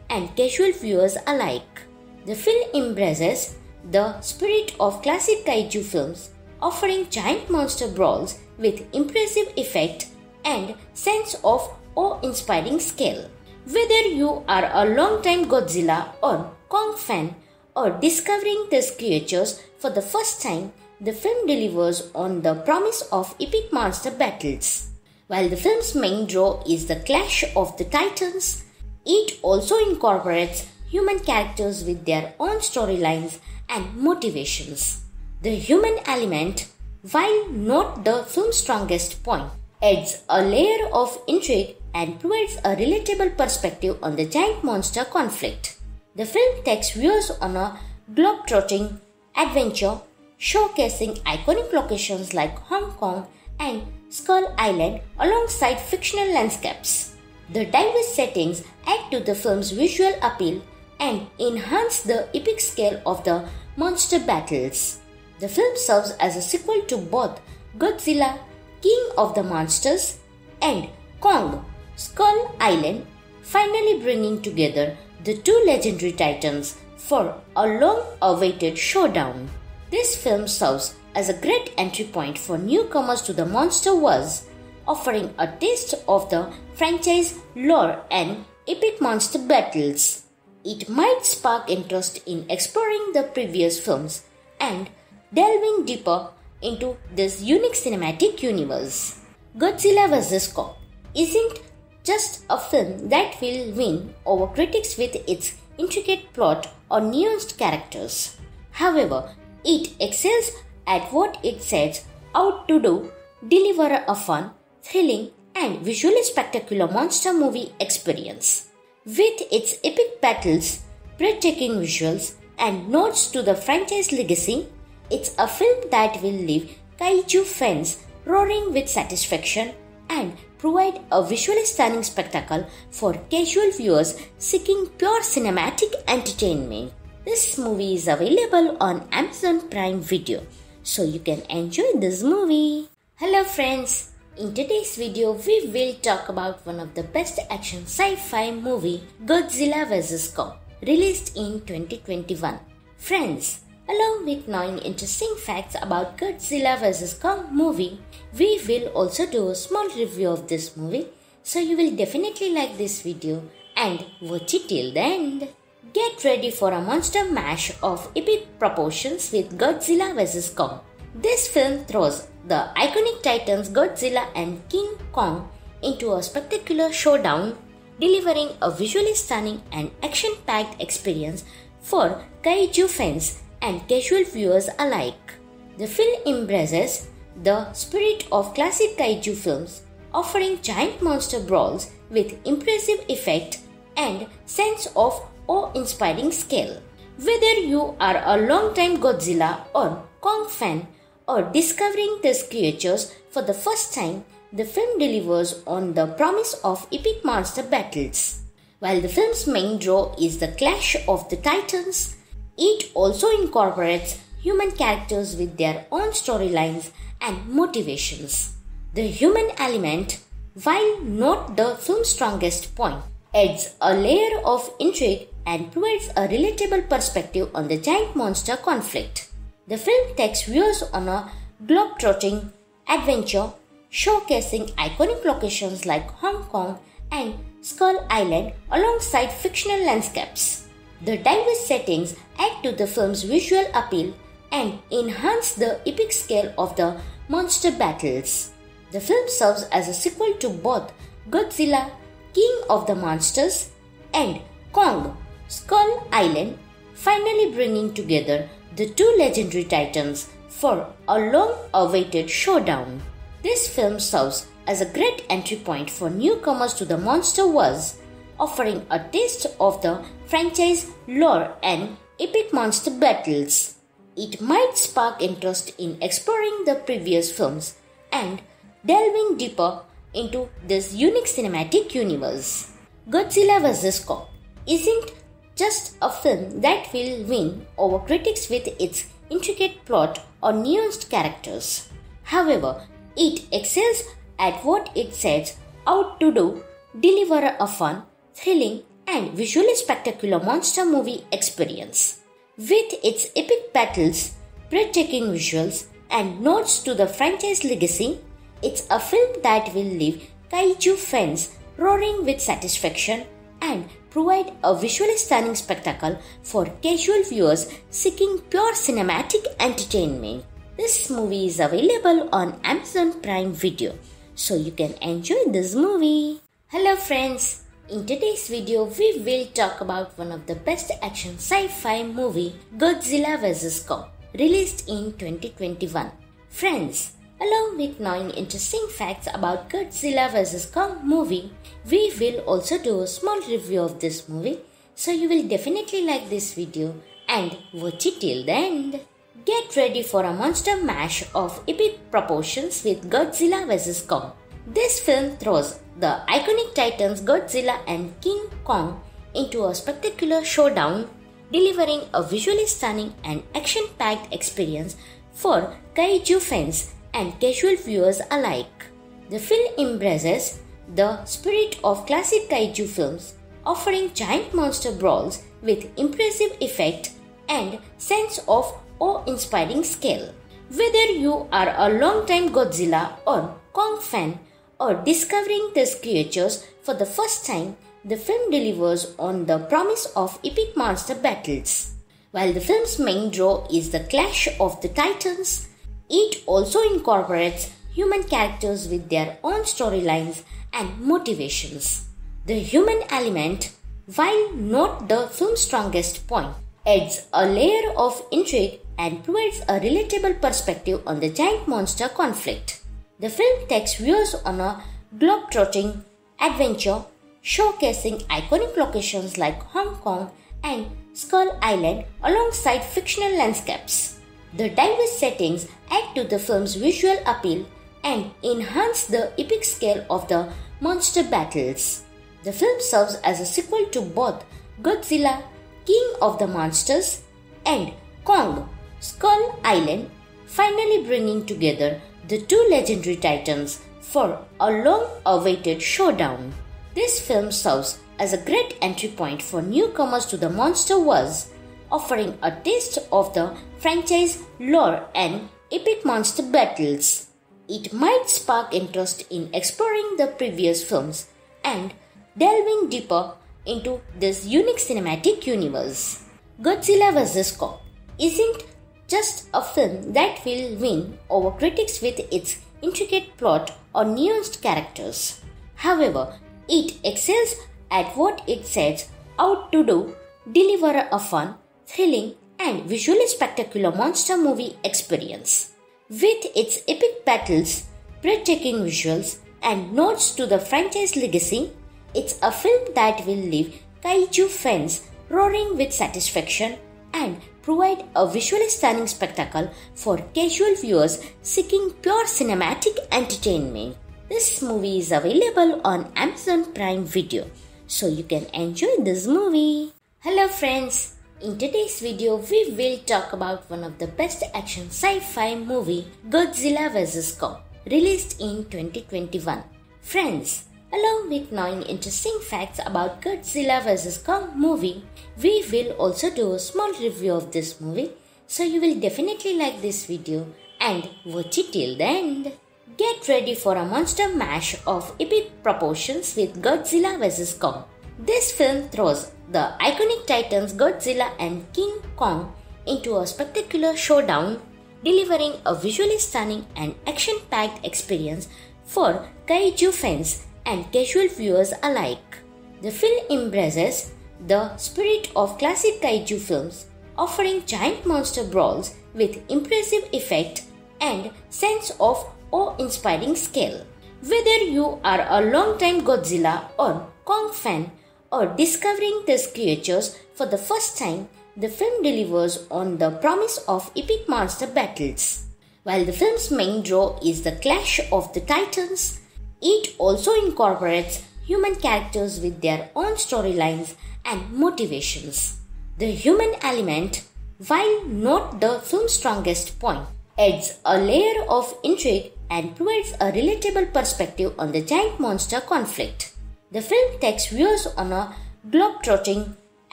and casual viewers alike. The film embraces the spirit of classic kaiju films, offering giant monster brawls with impressive effect and sense of awe-inspiring scale. Whether you are a long-time Godzilla or Kong fan or discovering these creatures for the first time, the film delivers on the promise of epic monster battles. While the film's main draw is the clash of the titans, it also incorporates human characters with their own storylines and motivations. The human element, while not the film's strongest point, adds a layer of intrigue and provides a relatable perspective on the giant monster conflict. The film takes viewers on a globe-trotting adventure, showcasing iconic locations like Hong Kong and Skull Island alongside fictional landscapes. The diverse settings add to the film's visual appeal and enhance the epic scale of the monster battles. The film serves as a sequel to both Godzilla, King of the Monsters, and Kong, Skull Island, finally bringing together the two legendary titans for a long-awaited showdown. This film serves as a great entry point for newcomers to the Monsterverse, offering a taste of the franchise lore and epic monster battles. It might spark interest in exploring the previous films and delving deeper into this unique cinematic universe. Godzilla vs. Kong isn't just a film that will win over critics with its intricate plot or nuanced characters. However, it excels at what it sets out to do, deliver a fun, thrilling and visually spectacular monster movie experience. With its epic battles, breathtaking visuals and nods to the franchise legacy, it's a film that will leave kaiju fans roaring with satisfaction and provide a visually stunning spectacle for casual viewers seeking pure cinematic entertainment. This movie is available on Amazon Prime Video, so you can enjoy this movie. Hello friends, In today's video, we will talk about one of the best action sci-fi movie, Godzilla vs. Kong, released in 2021. Friends, along with 9 interesting facts about Godzilla vs. Kong movie, we will also do a small review of this movie, so you will definitely like this video and watch it till the end. Get ready for a monster mash of epic proportions with Godzilla vs. Kong. This film throws the iconic titans Godzilla and King Kong into a spectacular showdown, delivering a visually stunning and action-packed experience for kaiju fans and casual viewers alike. The film embraces the spirit of classic kaiju films, offering giant monster brawls with impressive effect and sense of awe-inspiring scale. Whether you are a long-time Godzilla or Kong fan or discovering these creatures for the first time, the film delivers on the promise of epic monster battles. While the film's main draw is the clash of the titans, it also incorporates human characters with their own storylines and motivations. The human element, while not the film's strongest point, adds a layer of intrigue and provides a relatable perspective on the giant monster conflict. The film takes viewers on a globe-trotting adventure, showcasing iconic locations like Hong Kong and Skull Island alongside fictional landscapes. The diverse settings add to the film's visual appeal and enhance the epic scale of the monster battles. The film serves as a sequel to both Godzilla, King of the Monsters, and Kong, Skull Island, finally bringing together the two legendary titans for a long-awaited showdown. This film serves as a great entry point for newcomers to the Monsterverse, offering a taste of the franchise lore and epic monster battles. It might spark interest in exploring the previous films and delving deeper into this unique cinematic universe. Godzilla vs. Kong isn't just a film that will win over critics with its intricate plot or nuanced characters. However, it excels at what it sets out to do, deliver a fun, thrilling, and visually spectacular monster movie experience. With its epic battles, breathtaking visuals, and nods to the franchise legacy, it's a film that will leave kaiju fans roaring with satisfaction and provide a visually stunning spectacle for casual viewers seeking pure cinematic entertainment. This movie is available on Amazon Prime Video, so you can enjoy this movie. Hello friends, in today's video we will talk about one of the best action sci-fi movie, Godzilla vs. Kong, released in 2021. Friends, along with 9 interesting facts about Godzilla vs. Kong movie, we will also do a small review of this movie, so you will definitely like this video and watch it till the end. Get ready for a monster mash of epic proportions with Godzilla vs. Kong. This film throws the iconic titans Godzilla and King Kong into a spectacular showdown, delivering a visually stunning and action-packed experience for kaiju fans and casual viewers alike. The film embraces the spirit of classic kaiju films, offering giant monster brawls with impressive effect and sense of awe-inspiring scale. Whether you are a long-time Godzilla or Kong fan or discovering these creatures for the first time, the film delivers on the promise of epic monster battles. While the film's main draw is the clash of the titans, it also incorporates human characters with their own storylines and motivations. The human element, while not the film's strongest point, adds a layer of intrigue and provides a relatable perspective on the giant monster conflict. The film takes viewers on a globe-trotting adventure, showcasing iconic locations like Hong Kong and Skull Island alongside fictional landscapes. The diverse settings add to the film's visual appeal and enhance the epic scale of the monster battles. The film serves as a sequel to both Godzilla, King of the Monsters, and Kong, Skull Island, finally bringing together the two legendary titans for a long-awaited showdown. This film serves as a great entry point for newcomers to the Monsterverse, offering a taste of the franchise lore and epic monster battles. It might spark interest in exploring the previous films and delving deeper into this unique cinematic universe. Godzilla vs. Kong isn't just a film that will win over critics with its intricate plot or nuanced characters. However, it excels at what it sets out to do, deliver a fun, thrilling and visually spectacular monster movie experience. With its epic battles, breathtaking visuals and nods to the franchise legacy, it's a film that will leave kaiju fans roaring with satisfaction and provide a visually stunning spectacle for casual viewers seeking pure cinematic entertainment. This movie is available on Amazon Prime Video, so you can enjoy this movie. Hello friends, in today's video we will talk about one of the best action sci-fi movie, Godzilla vs. Kong, released in 2021. Friends, along with knowing interesting facts about Godzilla vs. Kong movie, we will also do a small review of this movie, so you will definitely like this video and watch it till the end. Get ready for a monster mash of epic proportions with Godzilla vs. Kong. This film throws the iconic titans Godzilla and King Kong into a spectacular showdown, delivering a visually stunning and action-packed experience for kaiju fans and casual viewers alike. The film embraces the spirit of classic kaiju films, offering giant monster brawls with impressive effect and sense of awe-inspiring scale. Whether you are a long-time Godzilla or Kong fan or discovering these creatures for the first time, the film delivers on the promise of epic monster battles. While the film's main draw is the clash of the titans, it also incorporates human characters with their own storylines and motivations. The human element, while not the film's strongest point, adds a layer of intrigue and provides a relatable perspective on the giant monster conflict. The film takes viewers on a globe-trotting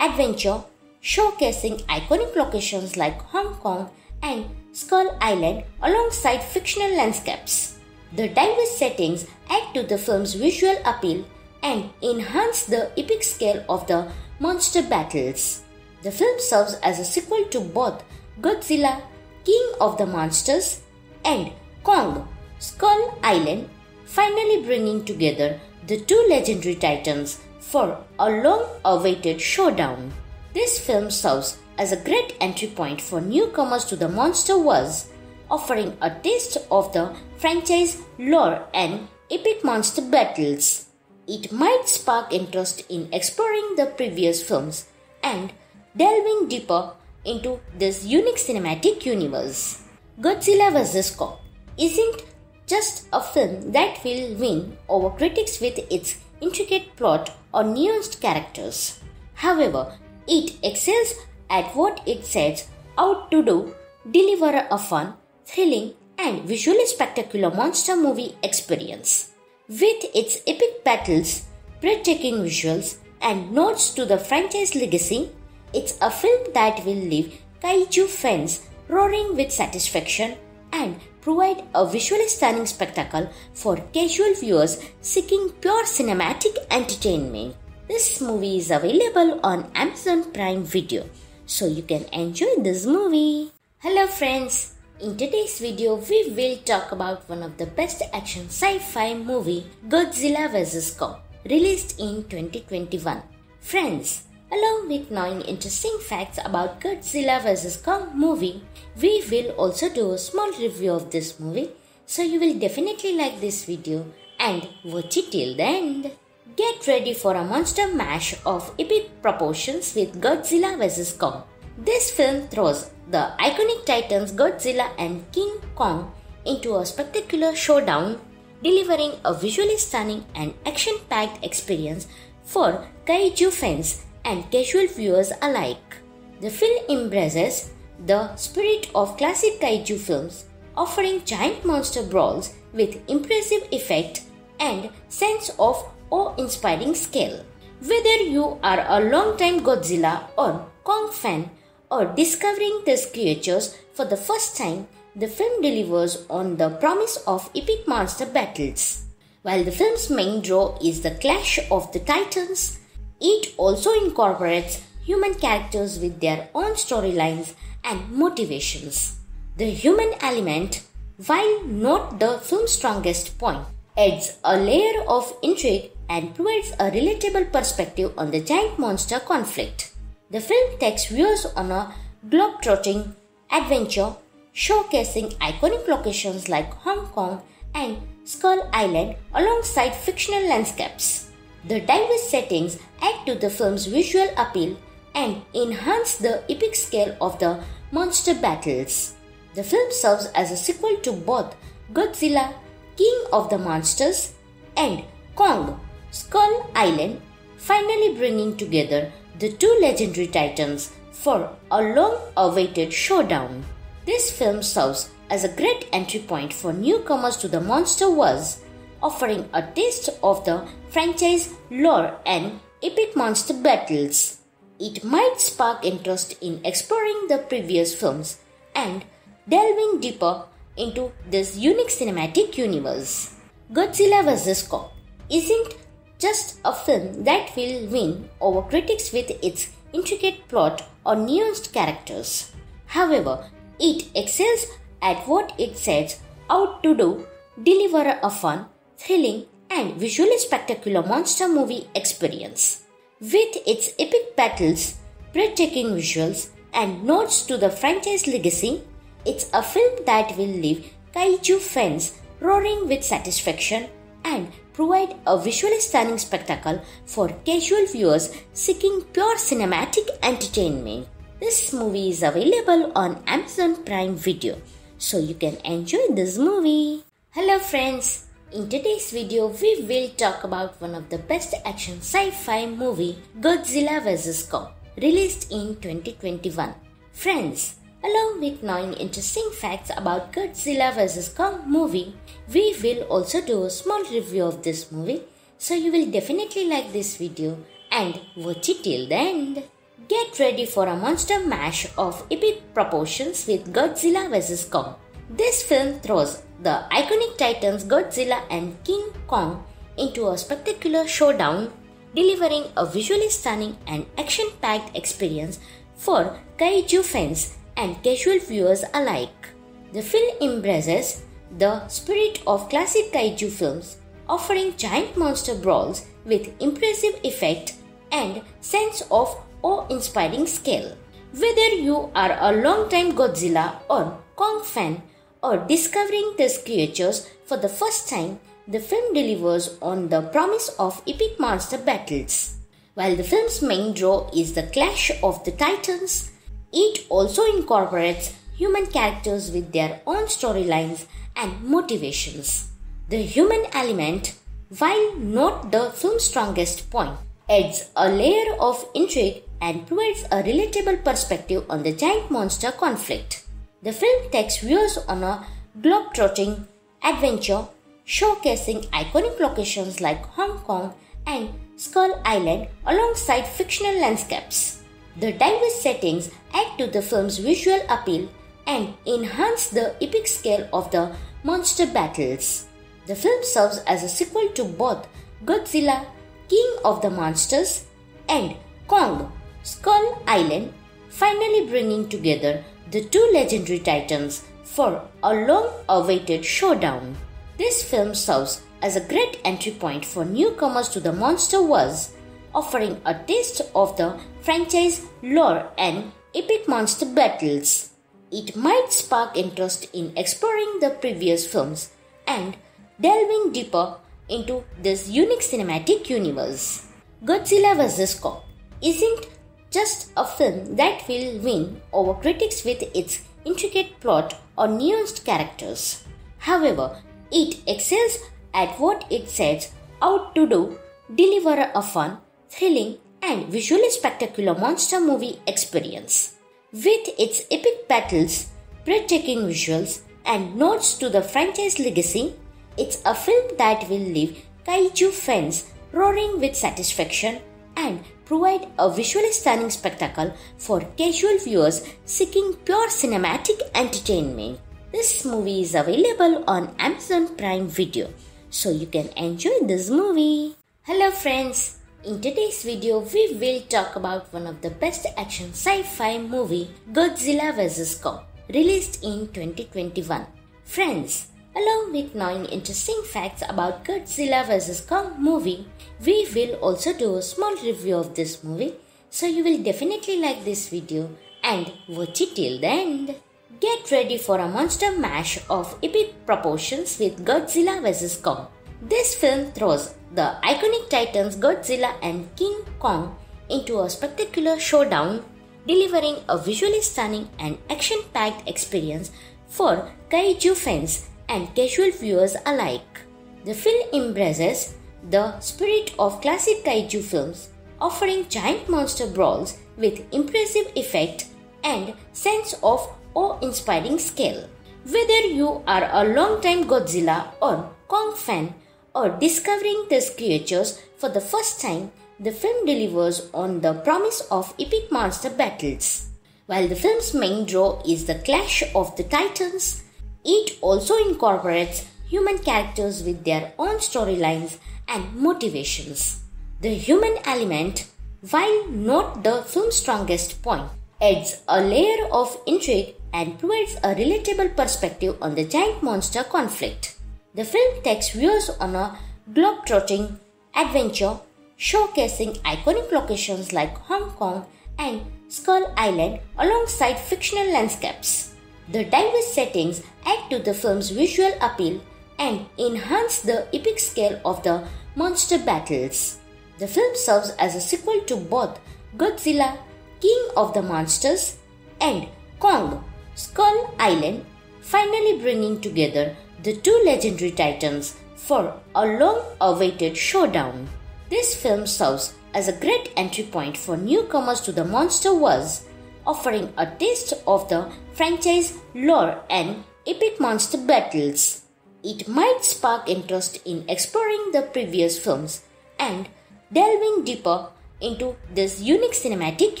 adventure, showcasing iconic locations like Hong Kong and Skull Island alongside fictional landscapes. The diverse settings add to the film's visual appeal and enhance the epic scale of the monster battles. The film serves as a sequel to both Godzilla, King of the Monsters, and Kong, Skull Island, finally bringing together the two legendary titans for a long-awaited showdown. This film serves as a great entry point for newcomers to the Monsterverse, offering a taste of the franchise lore and epic monster battles. It might spark interest in exploring the previous films and delving deeper into this unique cinematic universe. Godzilla vs. Kong isn't just a film that will win over critics with its intricate plot or nuanced characters. However, it excels at what it sets out to do, deliver a fun, thrilling and visually spectacular monster movie experience. With its epic battles, breathtaking visuals and nods to the franchise legacy, it's a film that will leave kaiju fans roaring with satisfaction and provide a visually stunning spectacle for casual viewers seeking pure cinematic entertainment. This movie is available on Amazon Prime Video, so you can enjoy this movie. Hello friends! In today's video, we will talk about one of the best action sci-fi movie, Godzilla vs. Kong, released in 2021. Friends, along with knowing interesting facts about Godzilla vs. Kong movie, we will also do a small review of this movie, so you will definitely like this video and watch it till the end. Get ready for a monster mash of epic proportions with Godzilla vs. Kong. This film throws the iconic titans Godzilla and King Kong into a spectacular showdown, delivering a visually stunning and action-packed experience for kaiju fans and casual viewers alike. The film embraces the spirit of classic kaiju films, offering giant monster brawls with impressive effect and sense of awe-inspiring scale. Whether you are a long-time Godzilla or Kong fan or discovering these creatures for the first time, the film delivers on the promise of epic monster battles. While the film's main draw is the clash of the titans, it also incorporates human characters with their own storylines and motivations. The human element, while not the film's strongest point, adds a layer of intrigue and provides a relatable perspective on the giant monster conflict. The film takes viewers on a globe-trotting adventure, showcasing iconic locations like Hong Kong and Skull Island alongside fictional landscapes. The diverse settings add to the film's visual appeal and enhance the epic scale of the monster battles. The film serves as a sequel to both Godzilla, King of the Monsters, and Kong, Skull Island, finally bringing together the two legendary titans for a long-awaited showdown. This film serves as a great entry point for newcomers to the Monsterverse, offering a taste of the franchise lore and epic monster battles. It might spark interest in exploring the previous films and delving deeper into this unique cinematic universe. Godzilla vs. Kong isn't just a film that will win over critics with its intricate plot or nuanced characters. However, it excels at what it sets out to do, deliver a fun, thrilling, and visually spectacular monster movie experience. With its epic battles, breathtaking visuals, and nods to the franchise legacy, it's a film that will leave kaiju fans roaring with satisfaction and provide a visually stunning spectacle for casual viewers seeking pure cinematic entertainment. This movie is available on Amazon Prime Video, so you can enjoy this movie. Hello friends, in today's video we will talk about one of the best action sci-fi movie, Godzilla vs. Kong, released in 2021. Friends, along with 9 interesting facts about Godzilla vs. Kong movie, we will also do a small review of this movie, so you will definitely like this video and watch it till the end. Get ready for a monster mash of epic proportions with Godzilla vs. Kong. This film throws the iconic titans Godzilla and King Kong into a spectacular showdown, delivering a visually stunning and action-packed experience for kaiju fans and casual viewers alike. The film embraces the spirit of classic kaiju films, offering giant monster brawls with impressive effect and sense of awe-inspiring scale. Whether you are a long-time Godzilla or Kong fan or discovering these creatures for the first time, the film delivers on the promise of epic monster battles. While the film's main draw is the clash of the titans, it also incorporates human characters with their own storylines and motivations. The human element, while not the film's strongest point, adds a layer of intrigue and provides a relatable perspective on the giant monster conflict. The film takes viewers on a globe-trotting adventure, showcasing iconic locations like Hong Kong and Skull Island alongside fictional landscapes. The diverse settings add to the film's visual appeal and enhance the epic scale of the monster battles. The film serves as a sequel to both Godzilla, King of the Monsters, and Kong, Skull Island, finally bringing together the two legendary titans for a long-awaited showdown. This film serves as a great entry point for newcomers to the Monsterverse, offering a taste of the franchise lore and epic monster battles. It might spark interest in exploring the previous films and delving deeper into this unique cinematic universe. Godzilla vs. Kong isn't just a film that will win over critics with its intricate plot or nuanced characters. However, it excels at what it sets out to do, deliver a fun, thrilling, and visually spectacular monster movie experience. With its epic battles, breathtaking visuals, and nods to the franchise legacy, It's a film that will leave kaiju fans roaring with satisfaction and provide a visually stunning spectacle for casual viewers seeking pure cinematic entertainment. This movie is available on Amazon Prime Video, so you can enjoy this movie. Hello friends, in today's video we will talk about one of the best action sci-fi movie, Godzilla vs. Kong, released in 2021. Friends, along with knowing interesting facts about Godzilla vs. Kong movie, we will also do a small review of this movie, so you will definitely like this video and watch it till the end. Get ready for a monster mash of epic proportions with Godzilla vs. Kong. This film throws the iconic titans Godzilla and King Kong into a spectacular showdown, delivering a visually stunning and action-packed experience for kaiju fans and casual viewers alike. The film embraces the spirit of classic kaiju films, offering giant monster brawls with impressive effect and sense of awe-inspiring scale. Whether you are a long-time Godzilla or Kong fan or discovering these creatures for the first time, the film delivers on the promise of epic monster battles. While the film's main draw is the clash of the titans, it also incorporates human characters with their own storylines and motivations. The human element, while not the film's strongest point, adds a layer of intrigue and provides a relatable perspective on the giant monster conflict. The film takes viewers on a globe-trotting adventure, showcasing iconic locations like Hong Kong and Skull Island alongside fictional landscapes. The diverse settings add to the film's visual appeal and enhance the epic scale of the monster battles. The film serves as a sequel to both Godzilla, King of the Monsters, and Kong, Skull Island, finally bringing together the two legendary titans for a long-awaited showdown. This film serves as a great entry point for newcomers to the Monsterverse, offering a taste of the franchise lore and epic monster battles. It might spark interest in exploring the previous films and delving deeper into this unique cinematic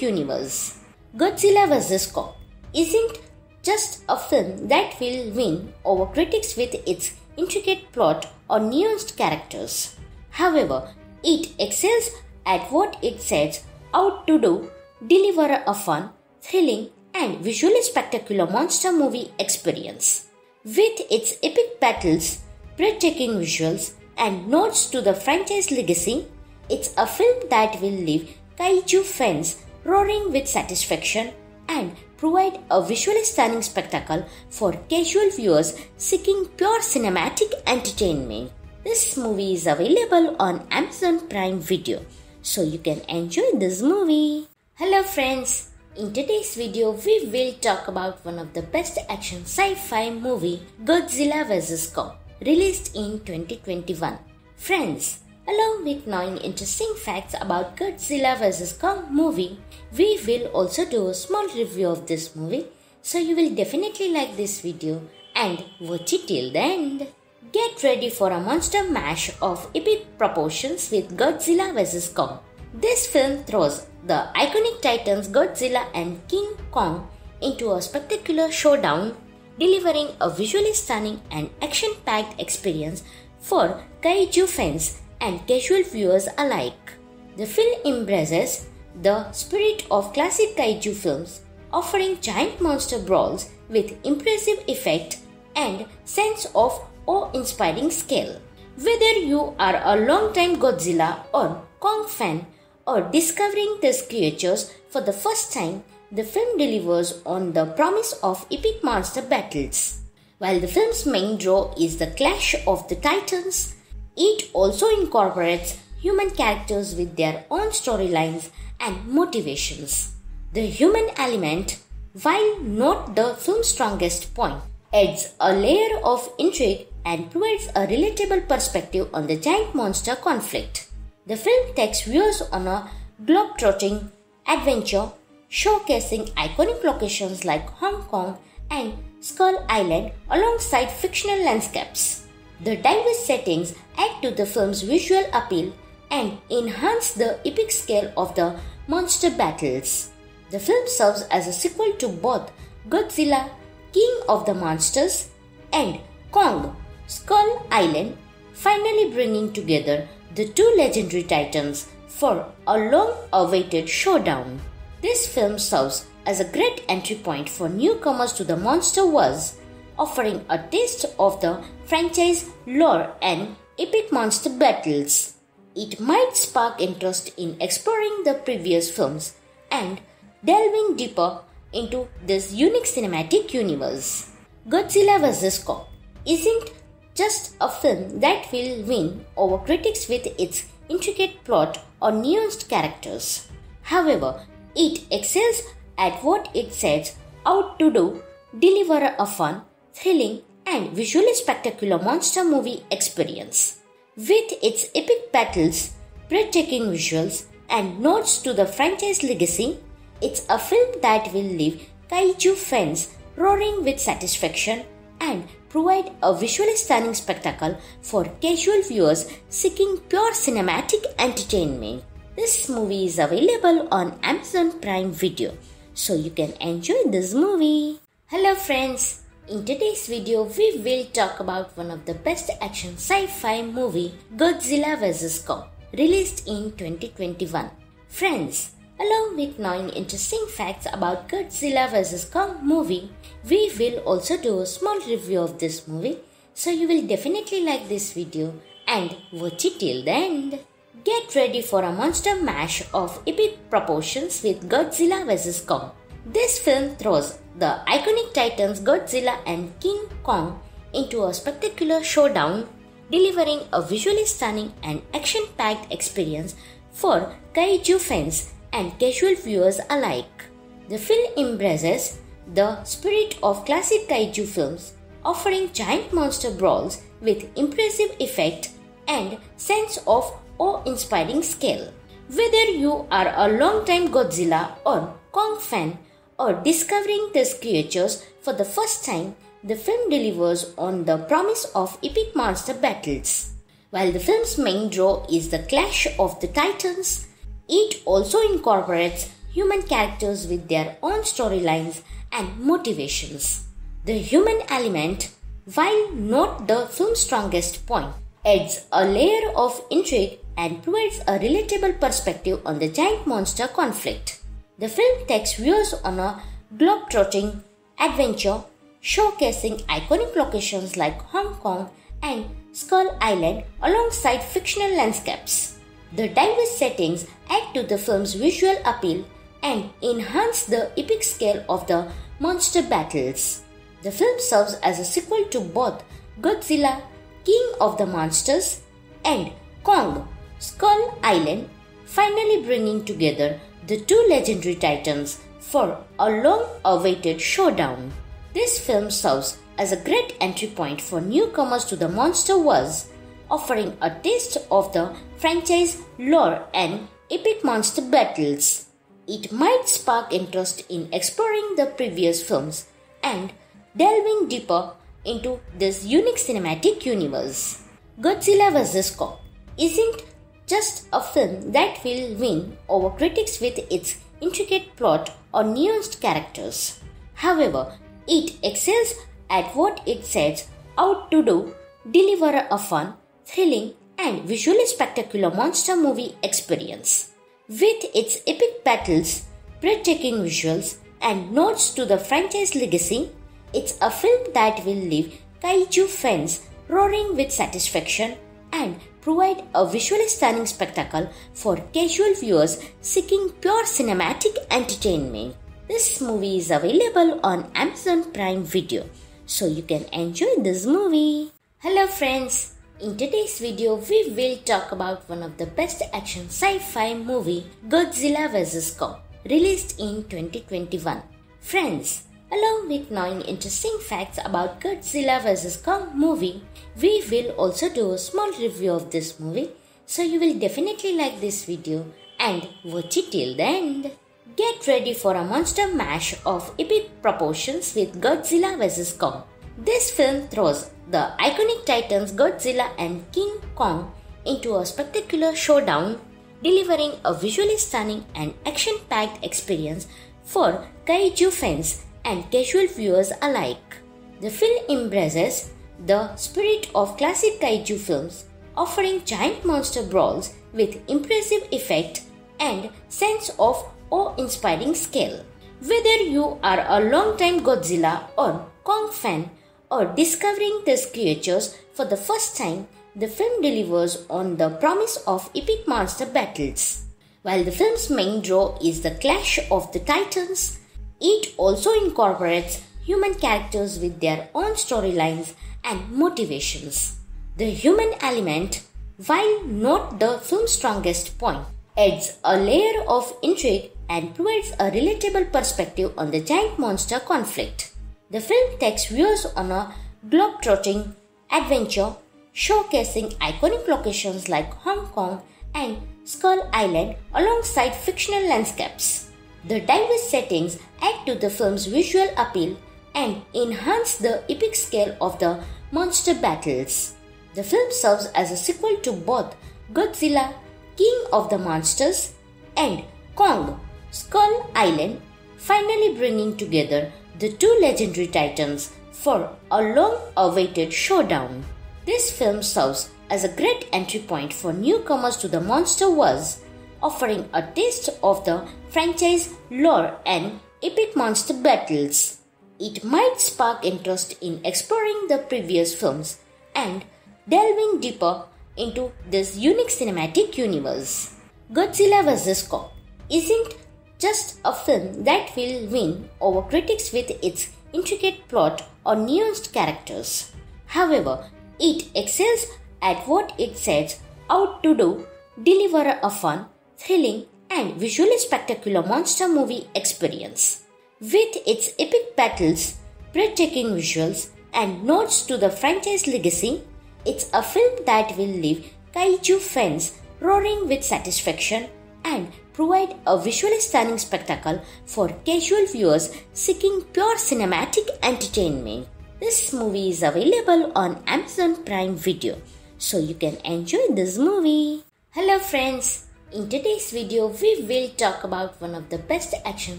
universe. Godzilla vs. Kong isn't just a film that will win over critics with its intricate plot or nuanced characters. However, it excels at what it sets out to do, deliver a fun, thrilling, and visually spectacular monster movie experience. With its epic battles, breathtaking visuals, and nods to the franchise legacy, it's a film that will leave kaiju fans roaring with satisfaction and provide a visually stunning spectacle for casual viewers seeking pure cinematic entertainment. This movie is available on Amazon Prime Video, so you can enjoy this movie. Hello friends, in today's video we will talk about one of the best action sci-fi movie, Godzilla vs. Kong, released in 2021. Friends, along with knowing interesting facts about Godzilla vs. Kong movie, we will also do a small review of this movie, so you will definitely like this video and watch it till the end. Get ready for a monster mash of epic proportions with Godzilla vs. Kong. This film throws the iconic titans Godzilla and King Kong into a spectacular showdown, delivering a visually stunning and action-packed experience for kaiju fans and casual viewers alike. The film embraces the spirit of classic kaiju films, offering giant monster brawls with impressive effect and sense of awe-inspiring scale. Whether you are a long-time Godzilla or Kong fan or discovering these creatures for the first time, the film delivers on the promise of epic monster battles. While the film's main draw is the clash of the titans, it also incorporates human characters with their own storylines and motivations. The human element, while not the film's strongest point, adds a layer of intrigue and provides a relatable perspective on the giant monster conflict. The film takes viewers on a globe-trotting adventure, showcasing iconic locations like Hong Kong and Skull Island alongside fictional landscapes. The diverse settings add to the film's visual appeal and enhance the epic scale of the monster battles. The film serves as a sequel to both Godzilla, King of the Monsters, and Kong, Skull Island, finally bringing together the two legendary titans for a long-awaited showdown. This film serves as a great entry point for newcomers to the Monsterverse, offering a taste of the franchise lore and epic monster battles. It might spark interest in exploring the previous films and delving deeper into this unique cinematic universe. Godzilla vs. Kong isn't just a film that will win over critics with its intricate plot or nuanced characters. However, it excels at what it sets out to do, deliver a fun, thrilling, and visually spectacular monster movie experience. With its epic battles, breathtaking visuals, and nods to the franchise legacy, it's a film that will leave kaiju fans roaring with satisfaction and provide a visually stunning spectacle for casual viewers seeking pure cinematic entertainment. This movie is available on Amazon Prime Video, so you can enjoy this movie. Hello friends! In today's video, we will talk about one of the best action sci-fi movie, Godzilla vs. Kong, released in 2021. Friends, along with knowing interesting facts about Godzilla vs. Kong movie, we will also do a small review of this movie, so you will definitely like this video and watch it till the end. Get ready for a monster mash of epic proportions with Godzilla vs. Kong. This film throws the iconic titans Godzilla and King Kong into a spectacular showdown, delivering a visually stunning and action-packed experience for kaiju fans and casual viewers alike. The film embraces the spirit of classic kaiju films, offering giant monster brawls with impressive effect and sense of awe-inspiring scale. Whether you are a long-time Godzilla or Kong fan or discovering these creatures for the first time, the film delivers on the promise of epic monster battles. While the film's main draw is the clash of the titans, it also incorporates human characters with their own storylines and motivations. The human element, while not the film's strongest point, adds a layer of intrigue and provides a relatable perspective on the giant monster conflict. The film takes viewers on a globe-trotting adventure, showcasing iconic locations like Hong Kong and Skull Island alongside fictional landscapes. The diverse settings add to the film's visual appeal and enhance the epic scale of the monster battles. The film serves as a sequel to both Godzilla, King of the Monsters, and Kong, Skull Island, finally bringing together the two legendary titans for a long-awaited showdown. This film serves as a great entry point for newcomers to the Monsterverse, offering a taste of the franchise lore and epic monster battles. It might spark interest in exploring the previous films and delving deeper into this unique cinematic universe. Godzilla vs. Kong isn't just a film that will win over critics with its intricate plot or nuanced characters. However, it excels at what it sets out to do, deliver a fun, thrilling, and visually spectacular monster movie experience. With its epic battles, breathtaking visuals, and nods to the franchise legacy, it's a film that will leave kaiju fans roaring with satisfaction and provide a visually stunning spectacle for casual viewers seeking pure cinematic entertainment. This movie is available on Amazon Prime Video, so you can enjoy this movie. Hello friends! In today's video, we will talk about one of the best action sci-fi movie, Godzilla vs. Kong, released in 2021. Friends, along with knowing interesting facts about Godzilla vs. Kong movie, we will also do a small review of this movie, so you will definitely like this video and watch it till the end. Get ready for a monster mash of epic proportions with Godzilla vs. Kong. This film throws the iconic titans Godzilla and King Kong into a spectacular showdown, delivering a visually stunning and action-packed experience for kaiju fans and casual viewers alike. The film embraces the spirit of classic kaiju films, offering giant monster brawls with impressive effect and sense of awe-inspiring scale. Whether you are a long-time Godzilla or Kong fan or discovering these creatures for the first time, the film delivers on the promise of epic monster battles. While the film's main draw is the clash of the titans, it also incorporates human characters with their own storylines and motivations. The human element, while not the film's strongest point, adds a layer of intrigue and provides a relatable perspective on the giant monster conflict. The film takes viewers on a globe-trotting adventure, showcasing iconic locations like Hong Kong and Skull Island alongside fictional landscapes. The diverse settings add to the film's visual appeal and enhance the epic scale of the monster battles. The film serves as a sequel to both Godzilla, King of the Monsters, and Kong, Skull Island, finally bringing together the two legendary titans for a long-awaited showdown. This film serves as a great entry point for newcomers to the Monsterverse, offering a taste of the franchise lore and epic monster battles. It might spark interest in exploring the previous films and delving deeper into this unique cinematic universe. Godzilla vs. Kong isn't just a film that will win over critics with its intricate plot or nuanced characters. However, it excels at what it sets out to do, deliver a fun, thrilling, and visually spectacular monster movie experience. With its epic battles, breathtaking visuals, and nods to the franchise legacy, it's a film that will leave kaiju fans roaring with satisfaction and provide a visually stunning spectacle for casual viewers seeking pure cinematic entertainment. This movie is available on Amazon Prime Video, so you can enjoy this movie. Hello friends, in today's video we will talk about one of the best action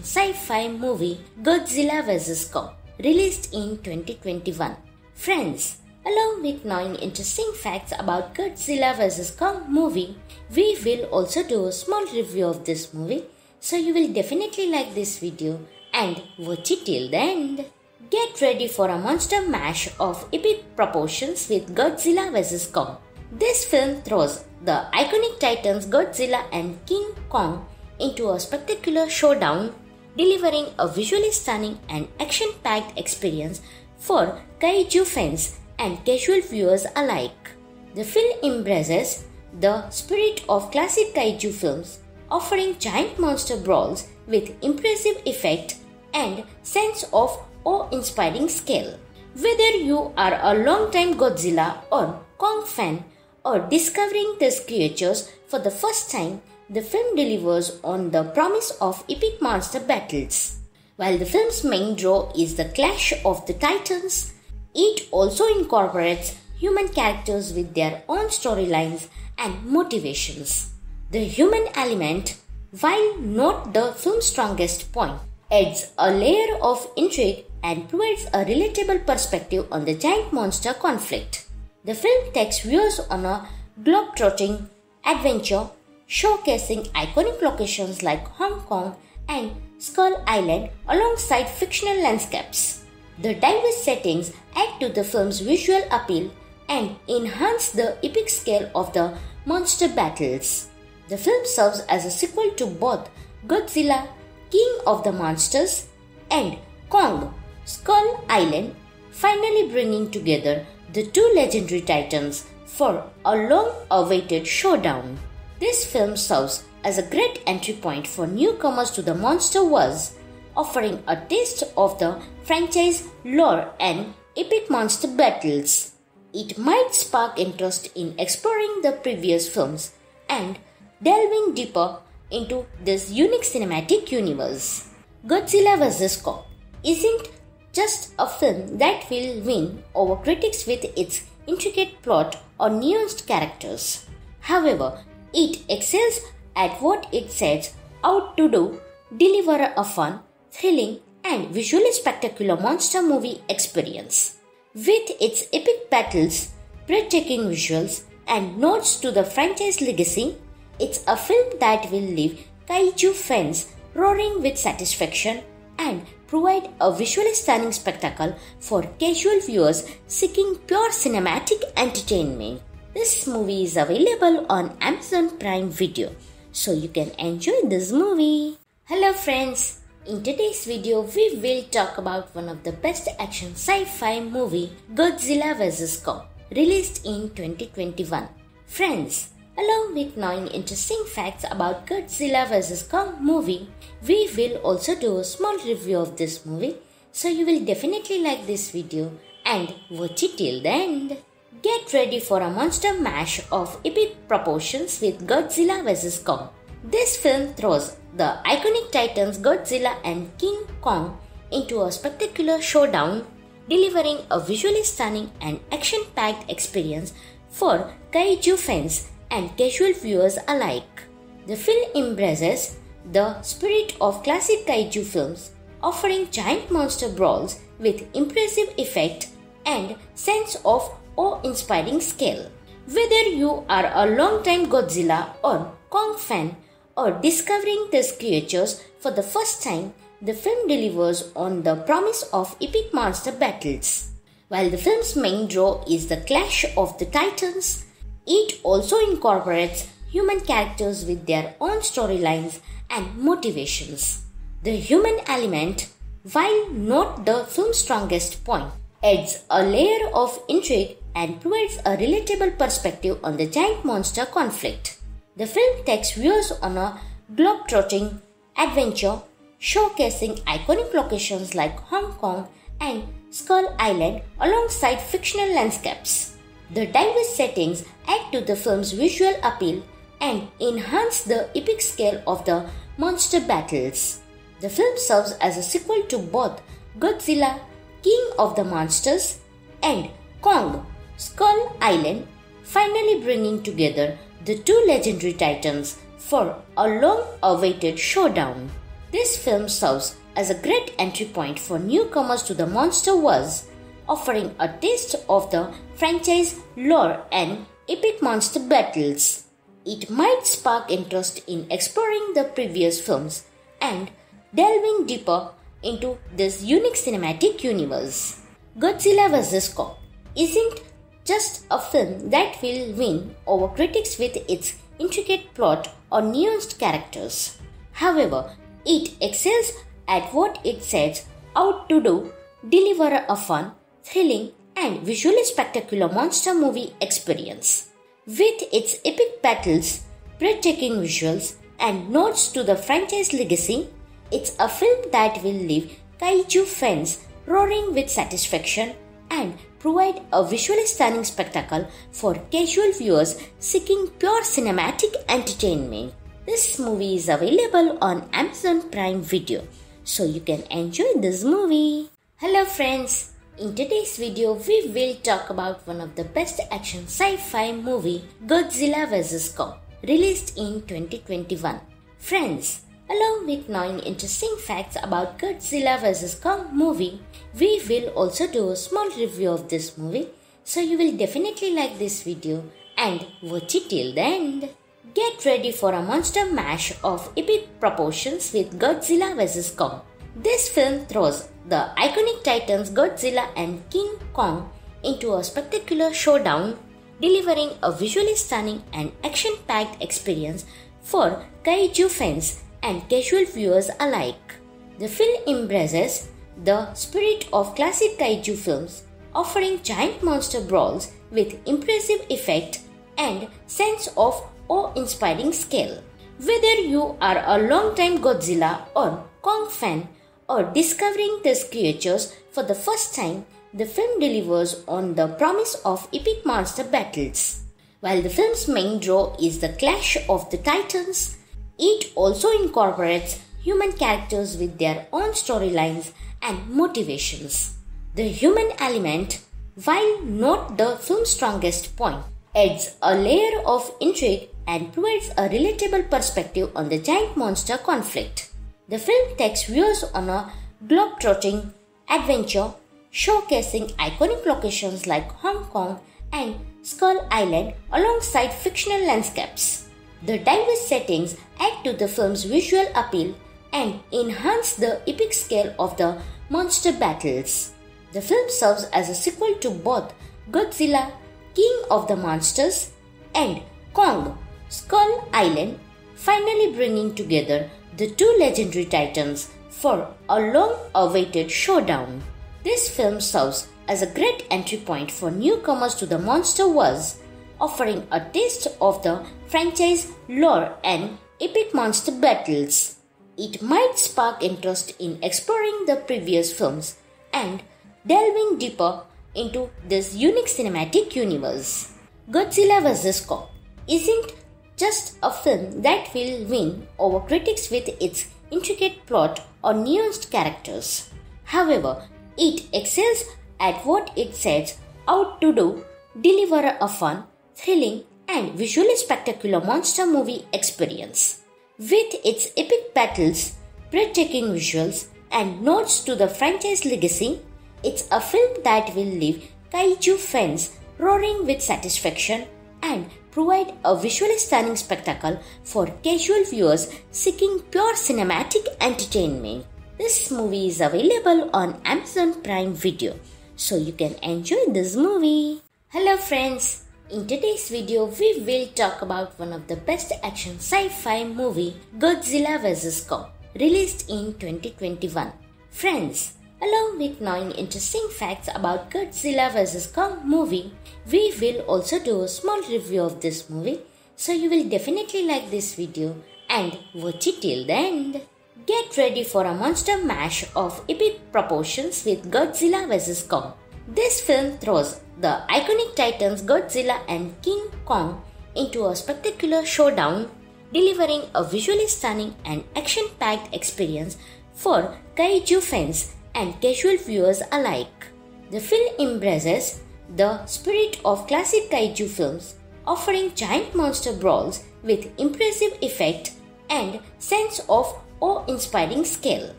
sci-fi movie, Godzilla vs. Kong, released in 2021. Friends, along with knowing interesting facts about Godzilla vs. Kong movie, we will also do a small review of this movie, so you will definitely like this video and watch it till the end. Get ready for a monster mash of epic proportions with Godzilla vs. Kong. This film throws the iconic titans Godzilla and King Kong into a spectacular showdown, delivering a visually stunning and action-packed experience for kaiju fans and casual viewers alike. The film embraces the spirit of classic kaiju films, offering giant monster brawls with impressive effect and sense of awe-inspiring scale. Whether you are a long-time Godzilla or Kong fan or discovering these creatures for the first time, the film delivers on the promise of epic monster battles. While the film's main draw is the clash of the titans, it also incorporates human characters with their own storylines and motivations. The human element, while not the film's strongest point, adds a layer of intrigue and provides a relatable perspective on the giant monster conflict. The film takes viewers on a globe-trotting adventure, showcasing iconic locations like Hong Kong and Skull Island alongside fictional landscapes. The diverse settings add to the film's visual appeal and enhance the epic scale of the monster battles. The film serves as a sequel to both Godzilla, King of the Monsters, and Kong, Skull Island, finally bringing together the two legendary titans for a long-awaited showdown. This film serves as a great entry point for newcomers to the Monsterverse, offering a taste of the franchise lore and epic monster battles. It might spark interest in exploring the previous films and delving deeper into this unique cinematic universe. Godzilla vs. Kong isn't just a film that will win over critics with its intricate plot or nuanced characters. However, it excels at what it sets out to do, deliver a fun, thrilling and visually spectacular monster movie experience. With its epic battles, breathtaking visuals and nods to the franchise legacy, it's a film that will leave kaiju fans roaring with satisfaction and provide a visually stunning spectacle for casual viewers seeking pure cinematic entertainment. This movie is available on Amazon Prime Video, so you can enjoy this movie. Hello friends, in today's video we will talk about one of the best action sci-fi movie, Godzilla vs. Kong, released in 2021. Friends, along with 9 interesting facts about Godzilla vs. Kong movie, we will also do a small review of this movie, so you will definitely like this video and watch it till the end. Get ready for a monster mash of epic proportions with Godzilla vs. Kong. This film throws the iconic titans Godzilla and King Kong into a spectacular showdown, delivering a visually stunning and action-packed experience for kaiju fans and casual viewers alike. The film embraces the spirit of classic kaiju films, offering giant monster brawls with impressive effect and sense of awe-inspiring scale. Whether you are a long-time Godzilla or Kong fan or discovering these creatures for the first time, the film delivers on the promise of epic monster battles. While the film's main draw is the clash of the titans, it also incorporates human characters with their own storylines and motivations. The human element, while not the film's strongest point, adds a layer of intrigue and provides a relatable perspective on the giant monster conflict. The film takes viewers on a globe-trotting adventure, showcasing iconic locations like Hong Kong and Skull Island alongside fictional landscapes. The diverse settings add to the film's visual appeal and enhance the epic scale of the monster battles. The film serves as a sequel to both Godzilla, King of the Monsters, and Kong, Skull Island, finally bringing together the two legendary titans for a long-awaited showdown. This film serves as a great entry point for newcomers to the Monsterverse, offering a taste of the franchise lore and epic monster battles. It might spark interest in exploring the previous films and delving deeper into this unique cinematic universe. Godzilla vs. Kong isn't just a film that will win over critics with its intricate plot or nuanced characters. However, it excels at what it sets out to do, deliver a fun, thrilling and visually spectacular monster movie experience. With its epic battles, breathtaking visuals and nods to the franchise legacy, it's a film that will leave kaiju fans roaring with satisfaction and provide a visually stunning spectacle for casual viewers seeking pure cinematic entertainment. This movie is available on Amazon Prime Video, so you can enjoy this movie. Hello friends, in today's video we will talk about one of the best action sci-fi movie, Godzilla vs. Kong, released in 2021. Friends, along with 9 interesting facts about Godzilla vs. Kong movie, we will also do a small review of this movie, so you will definitely like this video and watch it till the end. Get ready for a monster mash of epic proportions with Godzilla vs. Kong. This film throws the iconic titans Godzilla and King Kong into a spectacular showdown, delivering a visually stunning and action-packed experience for kaiju fans and casual viewers alike. The film embraces the spirit of classic kaiju films, offering giant monster brawls with impressive effect and sense of awe-inspiring scale. Whether you are a long-time Godzilla or Kong fan or discovering these creatures for the first time, the film delivers on the promise of epic monster battles. While the film's main draw is the clash of the titans, it also incorporates human characters with their own storylines and motivations. The human element, while not the film's strongest point, adds a layer of intrigue and provides a relatable perspective on the giant monster conflict. The film takes viewers on a globe-trotting adventure, showcasing iconic locations like Hong Kong and Skull Island alongside fictional landscapes. The diverse settings add to the film's visual appeal and enhance the epic scale of the monster battles. The film serves as a sequel to both Godzilla, King of the Monsters, and Kong, Skull Island, finally bringing together the two legendary titans for a long-awaited showdown. This film serves as a great entry point for newcomers to the Monsterverse, offering a taste of the franchise lore and epic monster battles. It might spark interest in exploring the previous films and delving deeper into this unique cinematic universe. Godzilla vs. Kong isn't just a film that will win over critics with its intricate plot or nuanced characters. However, it excels at what it sets out to do, deliver a fun, thrilling, and visually spectacular monster movie experience. With its epic battles, breathtaking visuals, and nods to the franchise legacy, it's a film that will leave kaiju fans roaring with satisfaction and provide a visually stunning spectacle for casual viewers seeking pure cinematic entertainment. This movie is available on Amazon Prime Video, so you can enjoy this movie. Hello friends, in today's video we will talk about one of the best action sci-fi movie, Godzilla vs. Kong, released in 2021. Friends, along with knowing interesting facts about Godzilla vs. Kong movie, we will also do a small review of this movie, so you will definitely like this video and watch it till the end. Get ready for a monster mash of epic proportions with Godzilla vs. Kong. This film throws the iconic titans Godzilla and King Kong into a spectacular showdown, delivering a visually stunning and action-packed experience for kaiju fans and casual viewers alike. The film embraces the spirit of classic kaiju films, offering giant monster brawls with impressive effect and sense of awe-inspiring scale.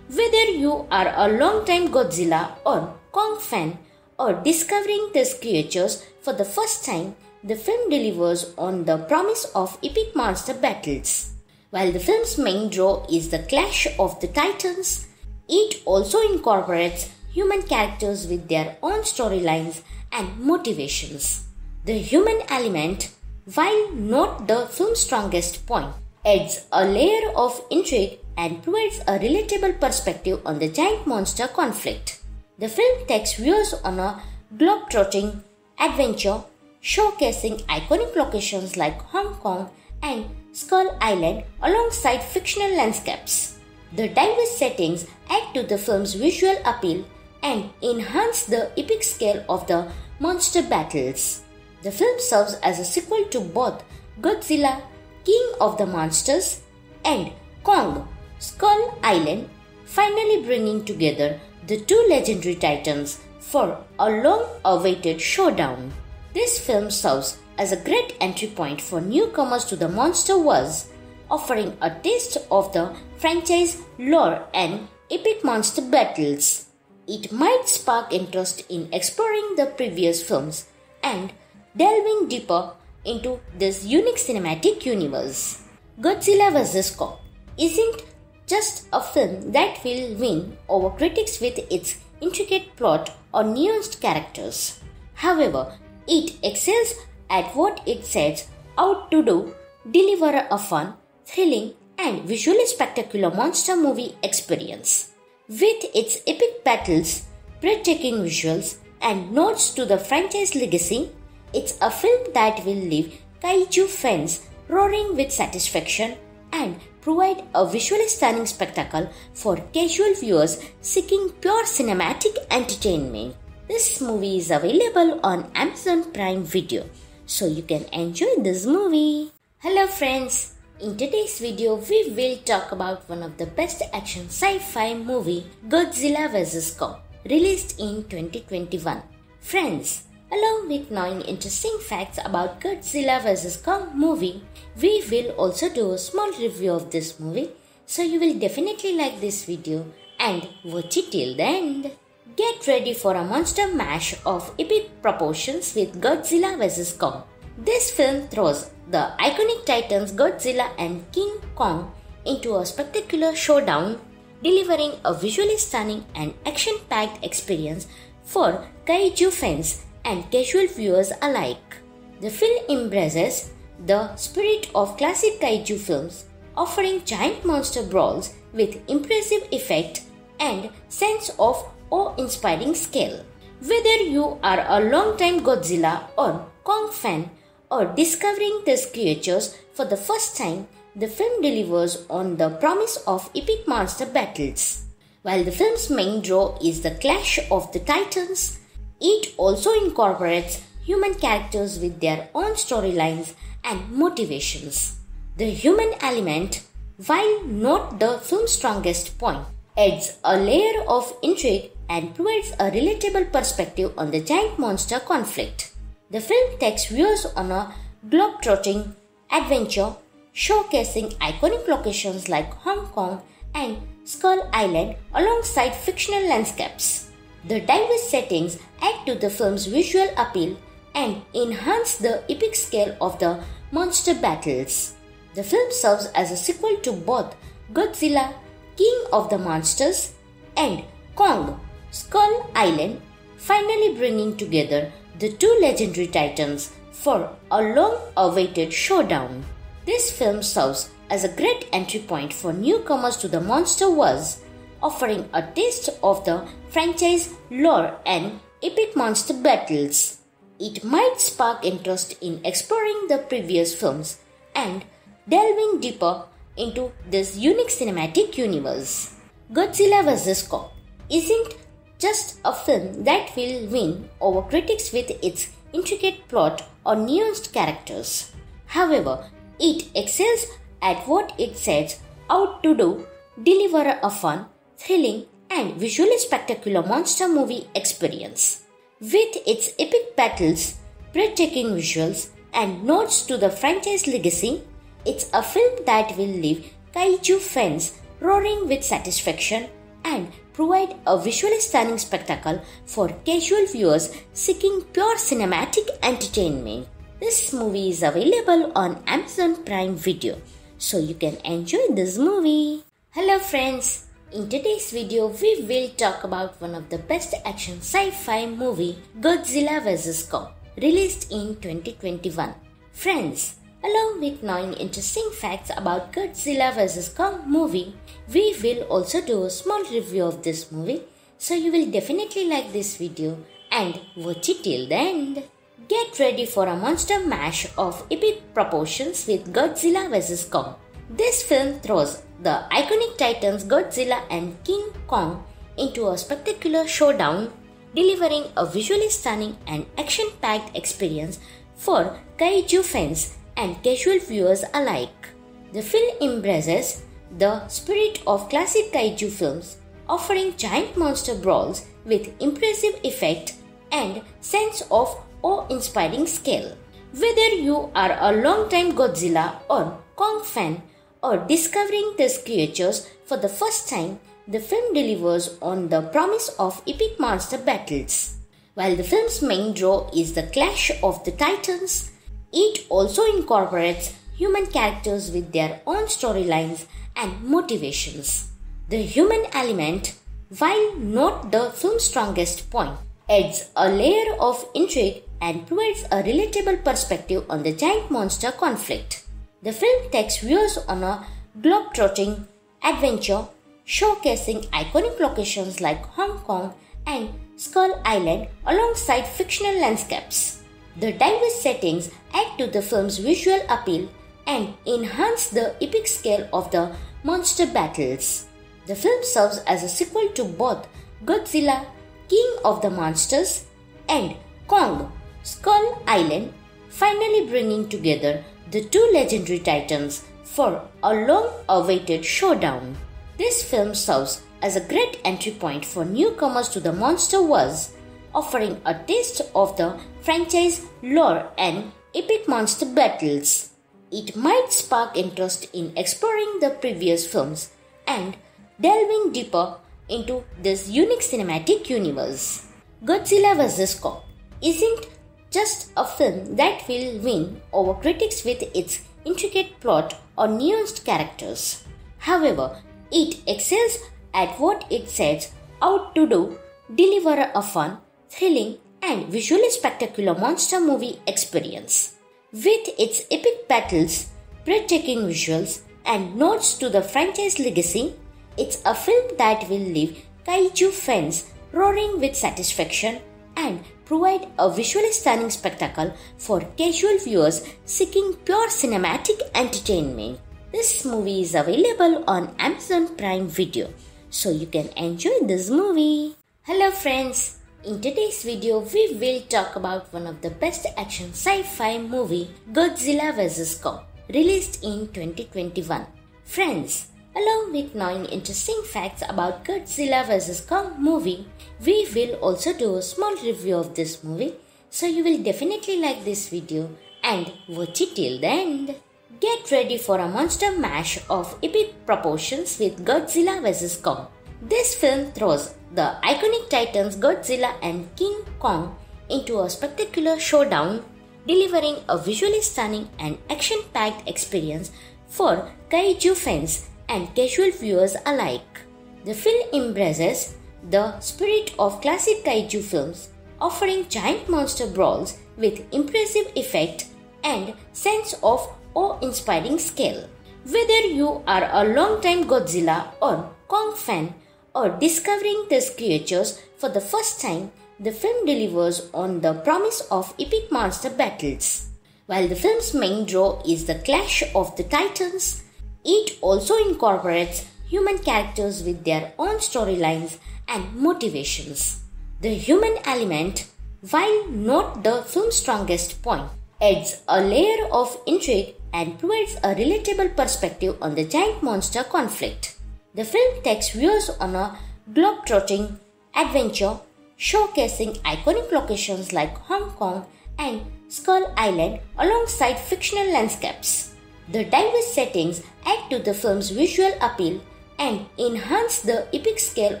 Whether you are a long-time Godzilla or Kong fan or discovering these creatures for the first time, the film delivers on the promise of epic monster battles. While the film's main draw is the clash of the titans, it also incorporates human characters with their own storylines and motivations. The human element, while not the film's strongest point, adds a layer of intrigue and provides a relatable perspective on the giant monster conflict. The film takes viewers on a globe-trotting adventure, showcasing iconic locations like Hong Kong and Skull Island alongside fictional landscapes. The diverse settings add to the film's visual appeal and enhance the epic scale of the monster battles. The film serves as a sequel to both Godzilla, King of the Monsters, and Kong, Skull Island, finally bringing together the two legendary titans for a long-awaited showdown. This film serves as a great entry point for newcomers to the Monsterverse, offering a taste of the franchise lore and epic monster battles. It might spark interest in exploring the previous films and delving deeper into this unique cinematic universe. Godzilla vs. Kong isn't just a film that will win over critics with its intricate plot or nuanced characters. However, it excels at what it sets out to do, deliver a fun, thrilling, and visually spectacular monster movie experience. With its epic battles, breathtaking visuals, and nods to the franchise legacy, it's a film that will leave kaiju fans roaring with satisfaction and provide a visually stunning spectacle for casual viewers seeking pure cinematic entertainment. This movie is available on Amazon Prime Video, so you can enjoy this movie. Hello friends! In today's video, we will talk about one of the best action sci-fi movie, Godzilla vs. Kong, released in 2021. Friends, along with 9 interesting facts about Godzilla vs. Kong movie, we will also do a small review of this movie, so you will definitely like this video and watch it till the end. Get ready for a monster mash of epic proportions with Godzilla vs. Kong. This film throws the iconic titans Godzilla and King Kong into a spectacular showdown, delivering a visually stunning and action-packed experience for kaiju fans and casual viewers alike. The film embraces the spirit of classic kaiju films, offering giant monster brawls with impressive effect and sense of awe-inspiring scale. Whether you are a long-time Godzilla or Kong fan, or discovering these creatures for the first time, the film delivers on the promise of epic monster battles. While the film's main draw is the clash of the titans, it also incorporates human characters with their own storylines and motivations. The human element, while not the film's strongest point, adds a layer of intrigue and provides a relatable perspective on the giant monster conflict. The film takes viewers on a globe-trotting adventure, showcasing iconic locations like Hong Kong and Skull Island alongside fictional landscapes. The diverse settings add to the film's visual appeal and enhance the epic scale of the monster battles. The film serves as a sequel to both Godzilla, King of the Monsters, and Kong, Skull Island, finally bringing together the two legendary titans for a long-awaited showdown. This film serves as a great entry point for newcomers to the Monsterverse, offering a taste of the franchise lore and epic monster battles. It might spark interest in exploring the previous films and delving deeper into this unique cinematic universe. Godzilla vs. Kong isn't just a film that will win over critics with its intricate plot or nuanced characters. However, it excels at what it sets out to do, deliver a fun, thrilling, and visually spectacular monster movie experience. With its epic battles, breathtaking visuals, and nods to the franchise legacy, it's a film that will leave kaiju fans roaring with satisfaction and provide a visually stunning spectacle for casual viewers seeking pure cinematic entertainment. This movie is available on Amazon Prime Video, so you can enjoy this movie. Hello friends, in today's video we will talk about one of the best action sci-fi movie, Godzilla vs. Kong, released in 2021. Friends, along with 9 interesting facts about Godzilla vs. Kong movie, we will also do a small review of this movie, so you will definitely like this video and watch it till the end. Get ready for a monster mash of epic proportions with Godzilla vs. Kong. This film throws the iconic titans Godzilla and King Kong into a spectacular showdown, delivering a visually stunning and action-packed experience for kaiju fans and casual viewers alike. The film embraces the spirit of classic kaiju films, offering giant monster brawls with impressive effect and sense of awe-inspiring scale. Whether you are a long-time Godzilla or Kong fan, or discovering these creatures for the first time, the film delivers on the promise of epic monster battles. While the film's main draw is the clash of the titans, it also incorporates human characters with their own storylines and motivations. The human element, while not the film's strongest point, adds a layer of intrigue and provides a relatable perspective on the giant monster conflict. The film takes viewers on a globe-trotting adventure, showcasing iconic locations like Hong Kong and Skull Island alongside fictional landscapes. The diverse settings add to the film's visual appeal and enhance the epic scale of the monster battles. The film serves as a sequel to both Godzilla, King of the Monsters, and Kong, Skull Island, finally bringing together the two legendary titans for a long-awaited showdown. This film serves as a great entry point for newcomers to the Monsterverse, offering a taste of the franchise lore and epic monster battles. It might spark interest in exploring the previous films and delving deeper into this unique cinematic universe. Godzilla vs. Kong isn't just a film that will win over critics with its intricate plot or nuanced characters. However, it excels at what it sets out to do, deliver a fun, thrilling and visually spectacular monster movie experience. With its epic battles, breathtaking visuals and nods to the franchise legacy, it's a film that will leave kaiju fans roaring with satisfaction and provide a visually stunning spectacle for casual viewers seeking pure cinematic entertainment. This movie is available on Amazon Prime Video, so you can enjoy this movie. Hello friends, in today's video we will talk about one of the best action sci-fi movie, Godzilla vs. Kong, released in 2021. Friends, along with knowing interesting facts about Godzilla vs. Kong movie, we will also do a small review of this movie, so you will definitely like this video and watch it till the end. Get ready for a monster mash of epic proportions with Godzilla vs. Kong. This film throws the iconic titans Godzilla and King Kong into a spectacular showdown, delivering a visually stunning and action-packed experience for kaiju fans and casual viewers alike. The film embraces the spirit of classic kaiju films, offering giant monster brawls with impressive effect and sense of awe-inspiring scale. Whether you are a long-time Godzilla or Kong fan or discovering these creatures for the first time, the film delivers on the promise of epic monster battles. While the film's main draw is the clash of the titans, it also incorporates human characters with their own storylines and motivations. The human element, while not the film's strongest point, adds a layer of intrigue and provides a relatable perspective on the giant monster conflict. The film takes viewers on a globe-trotting adventure, showcasing iconic locations like Hong Kong and Skull Island alongside fictional landscapes. The diverse settings add to the film's visual appeal and enhance the epic scale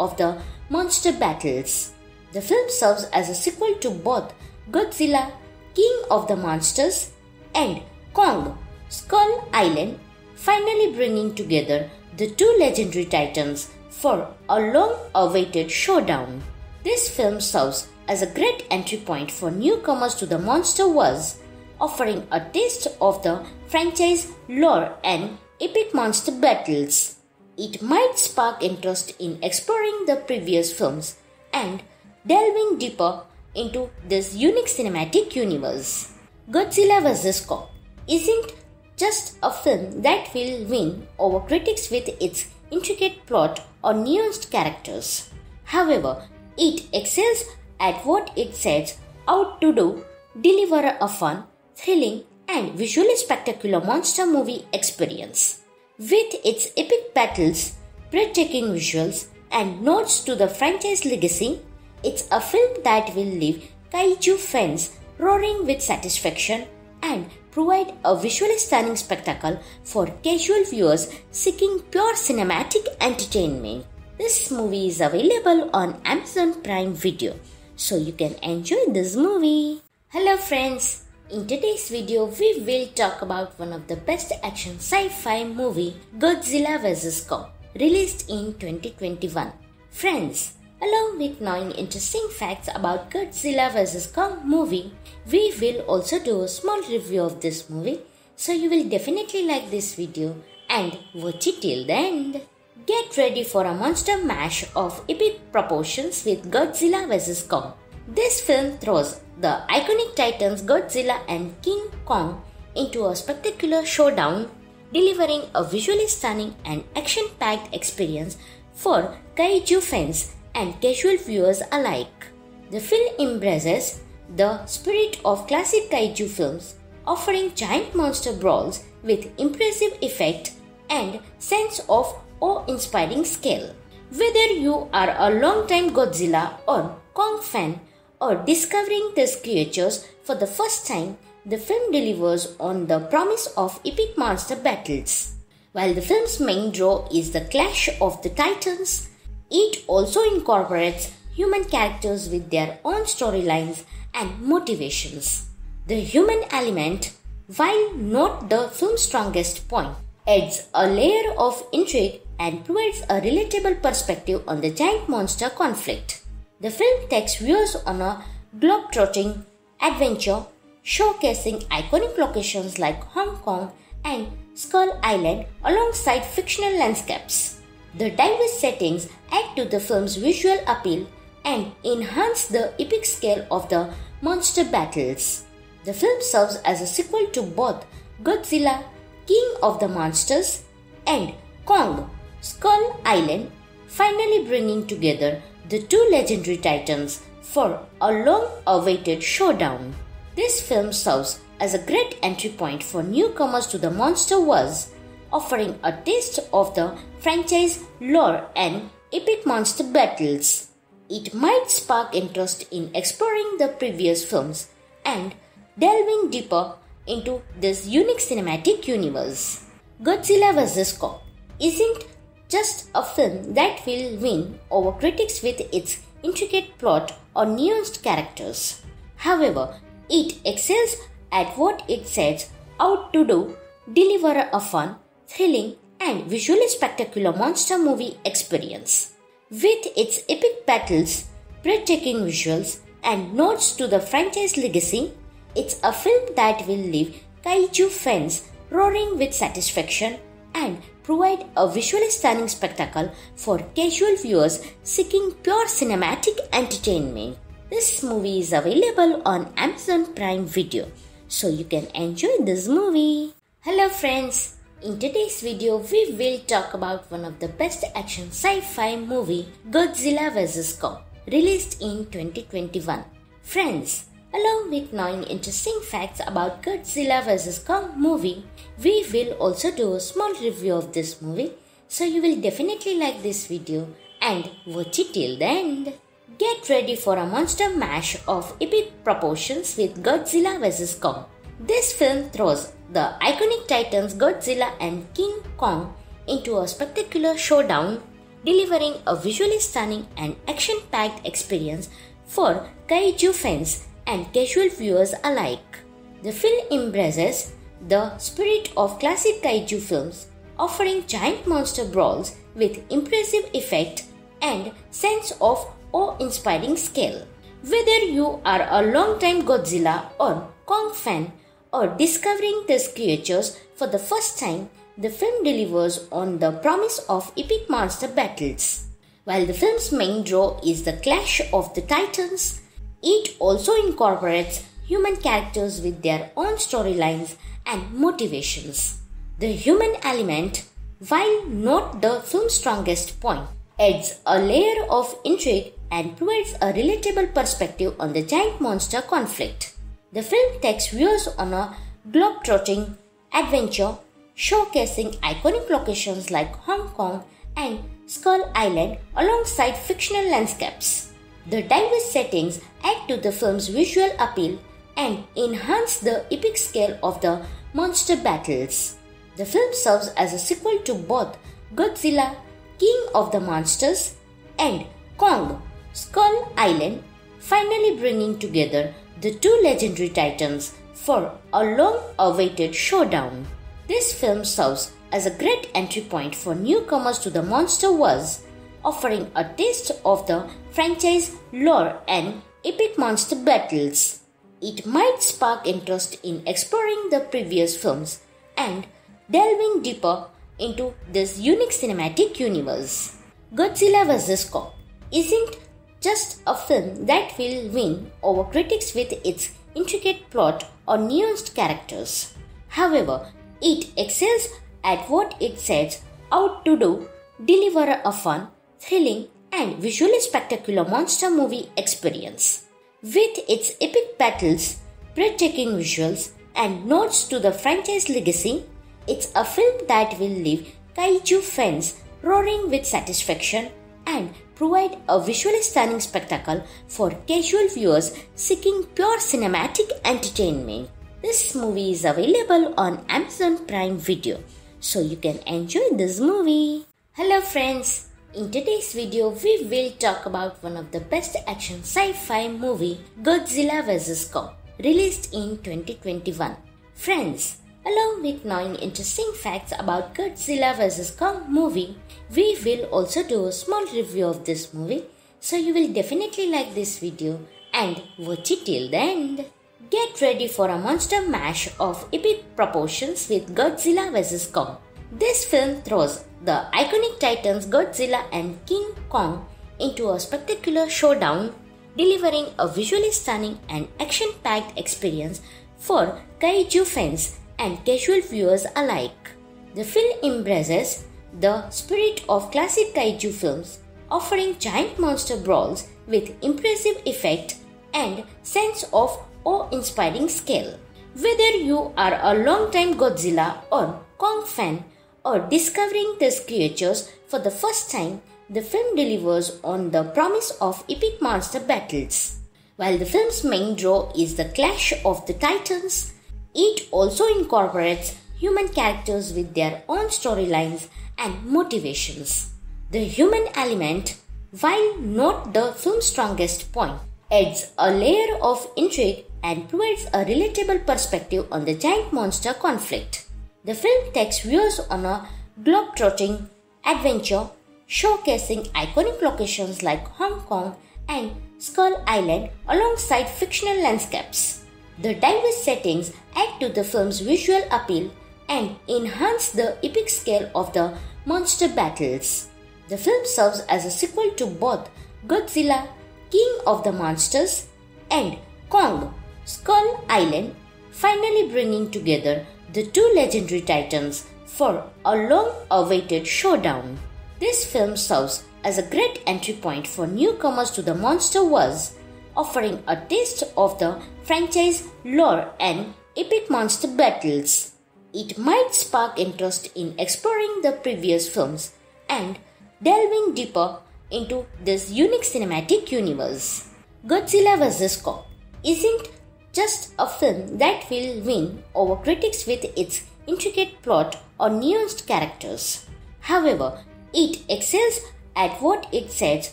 of the monster battles. The film serves as a sequel to both Godzilla, King of the Monsters, and Kong, Skull Island, finally bringing together the two legendary titans for a long-awaited showdown. This film serves as a great entry point for newcomers to the Monsterverse, offering a taste of the franchise lore and epic monster battles. It might spark interest in exploring the previous films and delving deeper into this unique cinematic universe. Godzilla vs. Kong isn't just a film that will win over critics with its intricate plot or nuanced characters. However, it excels at what it sets out to do, deliver a fun, thrilling and visually spectacular monster movie experience. With its epic battles, breathtaking visuals and nods to the franchise legacy, it's a film that will leave kaiju fans roaring with satisfaction and provide a visually stunning spectacle for casual viewers seeking pure cinematic entertainment. This movie is available on Amazon Prime Video, so you can enjoy this movie. Hello friends, in today's video we will talk about one of the best action sci-fi movie, Godzilla vs. Kong, released in 2021. Friends, along with knowing interesting facts about Godzilla vs. Kong movie, we will also do a small review of this movie, so you will definitely like this video and watch it till the end. Get ready for a monster mash of epic proportions with Godzilla vs. Kong. This film throws the iconic titans Godzilla and King Kong into a spectacular showdown, delivering a visually stunning and action-packed experience for kaiju fans and casual viewers alike. The film embraces the spirit of classic kaiju films, offering giant monster brawls with impressive effect and sense of awe-inspiring scale. Whether you are a long-time Godzilla or Kong fan or discovering these creatures for the first time, the film delivers on the promise of epic monster battles. While the film's main draw is the clash of the titans, it also incorporates human characters with their own storylines and motivations. The human element, while not the film's strongest point, adds a layer of intrigue and provides a relatable perspective on the giant monster conflict. The film takes viewers on a globe-trotting adventure, showcasing iconic locations like Hong Kong and Skull Island alongside fictional landscapes. The diverse settings add to the film's visual appeal and enhance the epic scale of the monster battles. The film serves as a sequel to both Godzilla, King of the Monsters, and Kong, Skull Island, finally bringing together the two legendary titans for a long-awaited showdown. This film serves as a great entry point for newcomers to the Monsterverse, offering a taste of the franchise lore and epic monster battles. It might spark interest in exploring the previous films and delving deeper into this unique cinematic universe. Godzilla vs. Kong isn't just a film that will win over critics with its intricate plot or nuanced characters. However, it excels at what it sets out to do, deliver a fun, thrilling, and visually spectacular monster movie experience. With its epic battles, breathtaking visuals, and nods to the franchise legacy, it's a film that will leave kaiju fans roaring with satisfaction and provide a visually stunning spectacle for casual viewers seeking pure cinematic entertainment. This movie is available on Amazon Prime Video, so you can enjoy this movie. Hello friends, in today's video we will talk about one of the best action sci-fi movie, Godzilla vs. Kong, released in 2021. Friends, along with knowing interesting facts about Godzilla vs. Kong movie, we will also do a small review of this movie, so you will definitely like this video and watch it till the end. Get ready for a monster mash of epic proportions with Godzilla vs. Kong. This film throws the iconic titans Godzilla and King Kong into a spectacular showdown, delivering a visually stunning and action-packed experience for kaiju fans and casual viewers alike. The film embraces the spirit of classic kaiju films, offering giant monster brawls with impressive effect and sense of awe-inspiring scale. Whether you are a long-time Godzilla or Kong fan or discovering these creatures for the first time, the film delivers on the promise of epic monster battles. While the film's main draw is the clash of the titans, it also incorporates human characters with their own storylines and motivations. The human element, while not the film's strongest point, adds a layer of intrigue and provides a relatable perspective on the giant monster conflict. The film takes viewers on a globe-trotting adventure, showcasing iconic locations like Hong Kong and Skull Island alongside fictional landscapes. The diverse settings add to the film's visual appeal and enhance the epic scale of the monster battles. The film serves as a sequel to both Godzilla, King of the Monsters, and Kong, Skull Island, finally bringing together the two legendary titans for a long-awaited showdown. This film serves as a great entry point for newcomers to the Monsterverse, offering a taste of the franchise lore and epic monster battles. It might spark interest in exploring the previous films and delving deeper into this unique cinematic universe. Godzilla vs. Kong isn't just a film that will win over critics with its intricate plot or nuanced characters. However, it excels at what it sets out to do, deliver a fun, thrilling, and visually spectacular monster movie experience. With its epic battles, breathtaking visuals, and nods to the franchise legacy, It's a film that will leave kaiju fans roaring with satisfaction and provide a visually stunning spectacle for casual viewers seeking pure cinematic entertainment. This movie is available on Amazon Prime Video, so you can enjoy this movie. Hello friends, in today's video we will talk about one of the best action sci-fi movie, Godzilla vs. Kong, released in 2021. Friends, along with 9 interesting facts about Godzilla vs. Kong movie, we will also do a small review of this movie, so you will definitely like this video and watch it till the end. Get ready for a monster mash of epic proportions with Godzilla vs. Kong. This film throws the iconic titans Godzilla and King Kong into a spectacular showdown, delivering a visually stunning and action-packed experience for kaiju fans and casual viewers alike. The film embraces the spirit of classic kaiju films, offering giant monster brawls with impressive effect and sense of awe-inspiring scale. Whether you are a long-time Godzilla or Kong fan or discovering these creatures for the first time, the film delivers on the promise of epic monster battles. While the film's main draw is the clash of the titans, it also incorporates human characters with their own storylines and motivations. The human element, while not the film's strongest point, adds a layer of intrigue and provides a relatable perspective on the giant monster conflict. The film takes viewers on a globe-trotting adventure, showcasing iconic locations like Hong Kong and Skull Island alongside fictional landscapes. The diverse settings add to the film's visual appeal and enhance the epic scale of the monster battles. The film serves as a sequel to both Godzilla, King of the Monsters, and Kong, Skull Island, finally bringing together the two legendary titans for a long-awaited showdown. This film serves as a great entry point for newcomers to the monster wars, offering a taste of the franchise lore and epic monster battles. It might spark interest in exploring the previous films and delving deeper into this unique cinematic universe. Godzilla vs. Kong isn't just a film that will win over critics with its intricate plot or nuanced characters. However, it excels at what it sets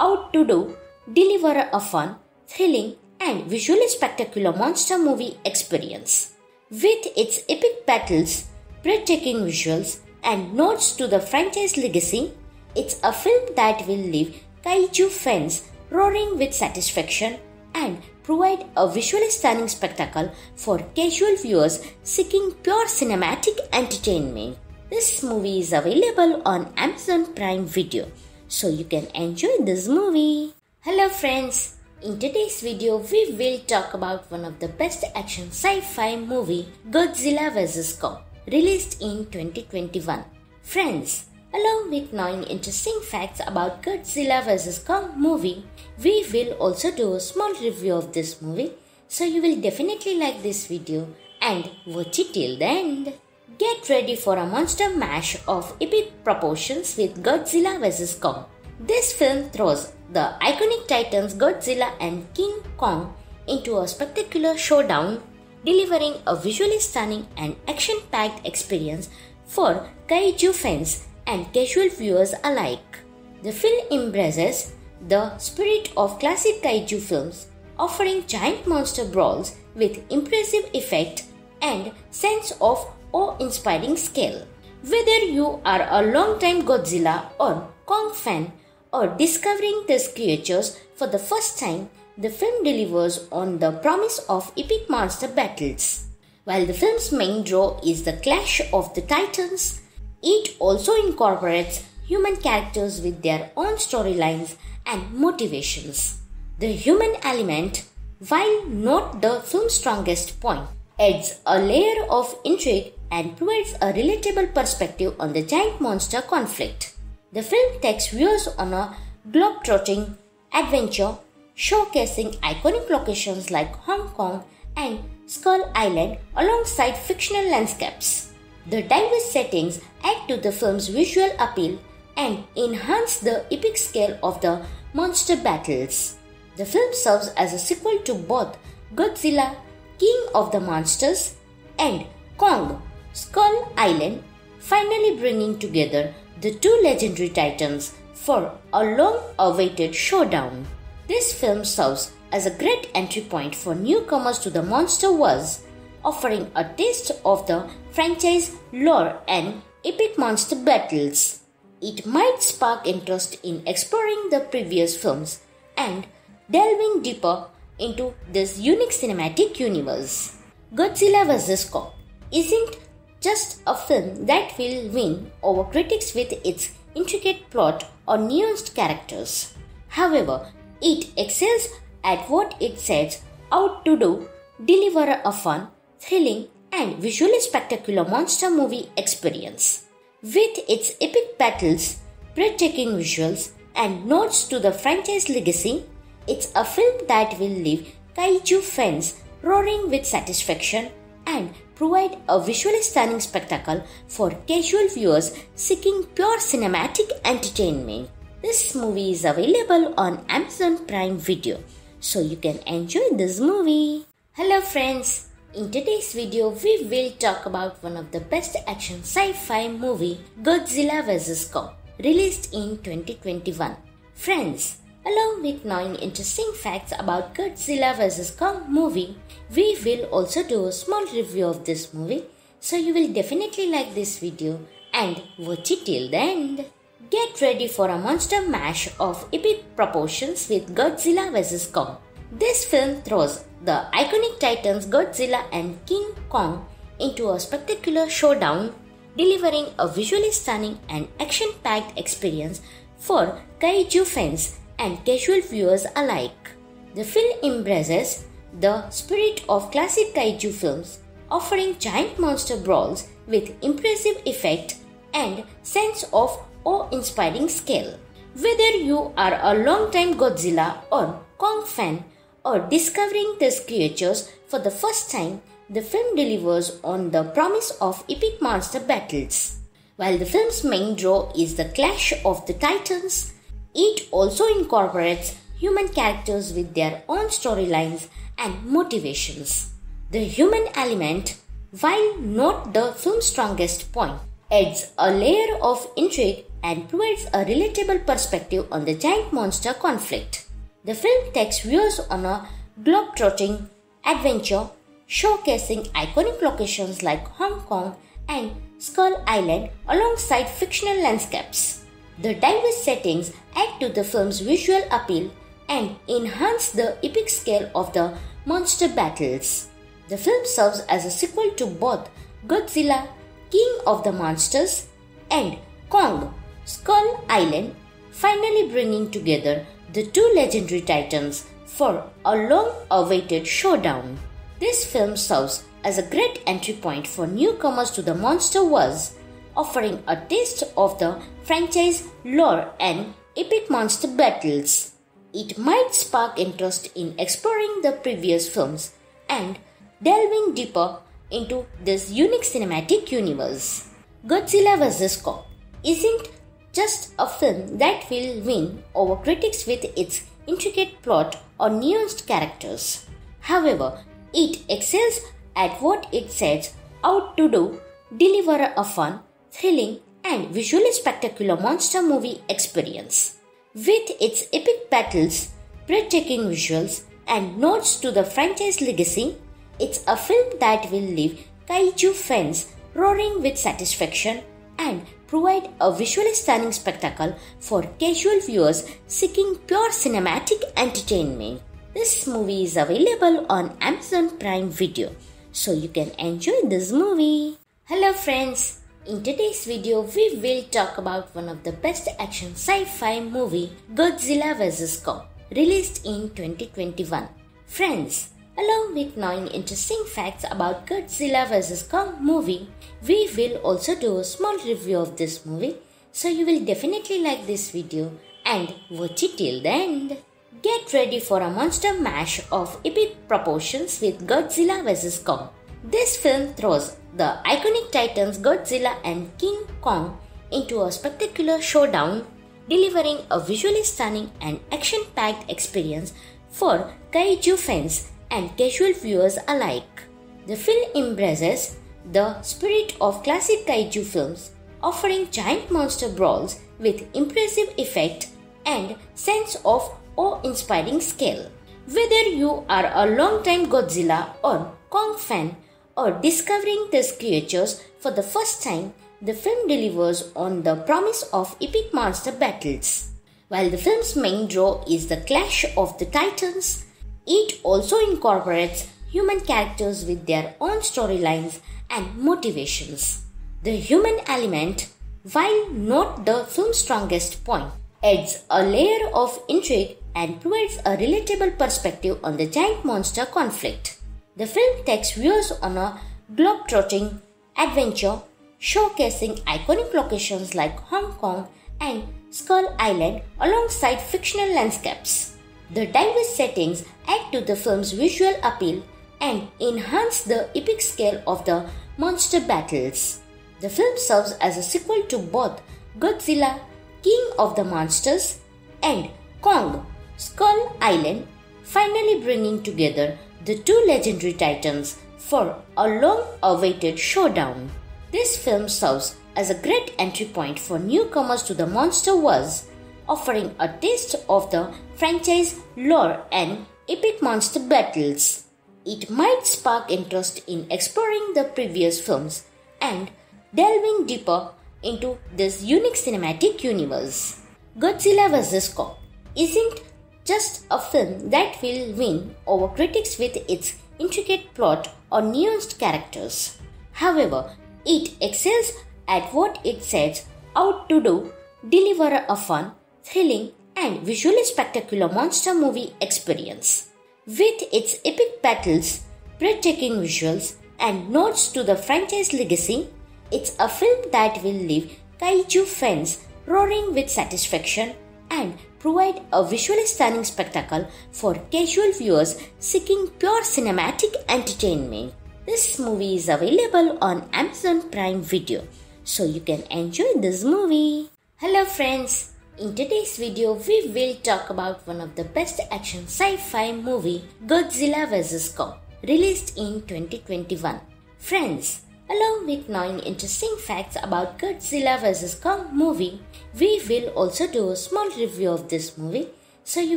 out to do, deliver a fun, thrilling and visually spectacular monster movie experience. With its epic battles, breathtaking visuals and nods to the franchise legacy, it's a film that will leave kaiju fans roaring with satisfaction and provide a visually stunning spectacle for casual viewers seeking pure cinematic entertainment. This movie is available on Amazon Prime Video, so you can enjoy this movie. Hello friends! In today's video, we will talk about one of the best action sci-fi movie, Godzilla vs. Kong, released in 2021. Friends, along with 9 interesting facts about Godzilla vs. Kong movie, we will also do a small review of this movie, so you will definitely like this video and watch it till the end. Get ready for a monster mash of epic proportions with Godzilla vs. Kong. This film throws the iconic titans Godzilla and King Kong into a spectacular showdown, delivering a visually stunning and action-packed experience for kaiju fans and casual viewers alike. The film embraces the spirit of classic kaiju films, offering giant monster brawls with impressive effect and sense of awe-inspiring scale. Whether you are a long-time Godzilla or Kong fan or discovering these creatures for the first time, the film delivers on the promise of epic monster battles. While the film's main draw is the clash of the titans, it also incorporates human characters with their own storylines and motivations. The human element, while not the film's strongest point, adds a layer of intrigue and provides a relatable perspective on the giant monster conflict. The film takes viewers on a globe-trotting adventure, showcasing iconic locations like Hong Kong and Skull Island alongside fictional landscapes. The diverse settings add to the film's visual appeal and enhance the epic scale of the monster battles. The film serves as a sequel to both Godzilla, King of the Monsters, and Kong, Skull Island, finally bringing together the two legendary titans for a long-awaited showdown. This film serves as a great entry point for newcomers to the Monsterverse, offering a taste of the franchise lore and epic monster battles. It might spark interest in exploring the previous films and delving deeper into this unique cinematic universe. Godzilla vs. Kong isn't just a film that will win over critics with its intricate plot or nuanced characters. However, it excels at what it sets out to do, deliver a fun, thrilling and visually spectacular monster movie experience. With its epic battles, breathtaking visuals and nods to the franchise legacy, it's a film that will leave kaiju fans roaring with satisfaction and provide a visually stunning spectacle for casual viewers seeking pure cinematic entertainment. This movie is available on Amazon Prime Video, so you can enjoy this movie. Hello friends, in today's video we will talk about one of the best action sci-fi movie, Godzilla vs. Kong, released in 2021. Friends, along with knowing interesting facts about Godzilla vs. Kong movie, we will also do a small review of this movie, so you will definitely like this video and watch it till the end. Get ready for a monster mash of epic proportions with Godzilla vs. Kong. This film throws the iconic titans Godzilla and King Kong into a spectacular showdown, delivering a visually stunning and action-packed experience for kaiju fans and casual viewers alike. The film embraces the spirit of classic kaiju films, offering giant monster brawls with impressive effect and sense of awe-inspiring scale. Whether you are a long-time Godzilla or Kong fan or discovering these creatures for the first time, the film delivers on the promise of epic monster battles. While the film's main draw is the clash of the titans, it also incorporates human characters with their own storylines and motivations. The human element, while not the film's strongest point, adds a layer of intrigue and provides a relatable perspective on the giant monster conflict. The film takes viewers on a globe-trotting adventure, showcasing iconic locations like Hong Kong and Skull Island alongside fictional landscapes. The diverse settings add to the film's visual appeal and enhance the epic scale of the monster battles. The film serves as a sequel to both Godzilla, King of the Monsters, and Kong, Skull Island, finally bringing together the two legendary titans for a long-awaited showdown. This film serves as a great entry point for newcomers to the Monsterverse, offering a taste of the franchise lore and epic monster battles. It might spark interest in exploring the previous films and delving deeper into this unique cinematic universe. Godzilla vs. Kong isn't just a film that will win over critics with its intricate plot or nuanced characters. However, it excels at what it sets out to do, deliver a fun, thrilling and visually spectacular monster movie experience. With its epic battles, breathtaking visuals and nods to the franchise legacy, it's a film that will leave kaiju fans roaring with satisfaction and provide a visually stunning spectacle for casual viewers seeking pure cinematic entertainment. This movie is available on Amazon Prime Video, so you can enjoy this movie. Hello friends, in today's video we will talk about one of the best action sci-fi movie, Godzilla vs. Kong, released in 2021. Friends, along with knowing interesting facts about Godzilla vs. Kong movie, we will also do a small review of this movie, so you will definitely like this video and watch it till the end. Get ready for a monster mash of epic proportions with Godzilla vs. Kong. This film throws the iconic titans Godzilla and King Kong into a spectacular showdown, delivering a visually stunning and action-packed experience for kaiju fans and casual viewers alike. The film embraces the spirit of classic kaiju films, offering giant monster brawls with impressive effect and sense of awe-inspiring scale. Whether you are a long-time Godzilla or Kong fan or discovering these creatures for the first time, the film delivers on the promise of epic monster battles. While the film's main draw is the clash of the titans, it also incorporates human characters with their own storylines and motivations. The human element, while not the film's strongest point, adds a layer of intrigue and provides a relatable perspective on the giant monster conflict. The film takes viewers on a globe-trotting adventure, showcasing iconic locations like Hong Kong and Skull Island alongside fictional landscapes. The diverse settings add to the film's visual appeal and enhance the epic scale of the monster battles. The film serves as a sequel to both Godzilla, King of the Monsters, and Kong, Skull Island, finally bringing together the two legendary titans for a long-awaited showdown. This film serves as a great entry point for newcomers to the Monsterverse, offering a taste of the franchise lore and epic monster battles. It might spark interest in exploring the previous films and delving deeper into this unique cinematic universe. Godzilla vs. Kong isn't just a film that will win over critics with its intricate plot or nuanced characters. However, it excels at what it sets out to do, deliver a fun, thrilling, and visually spectacular monster movie experience. With its epic battles, breathtaking visuals, and nods to the franchise legacy, it's a film that will leave kaiju fans roaring with satisfaction and provide a visually stunning spectacle for casual viewers seeking pure cinematic entertainment. This movie is available on Amazon Prime Video, so you can enjoy this movie. Hello friends, in today's video we will talk about one of the best action sci-fi movie, Godzilla vs. Kong, released in 2021. Friends, along with knowing interesting facts about Godzilla vs. Kong movie, we will also do a small review of this movie, so you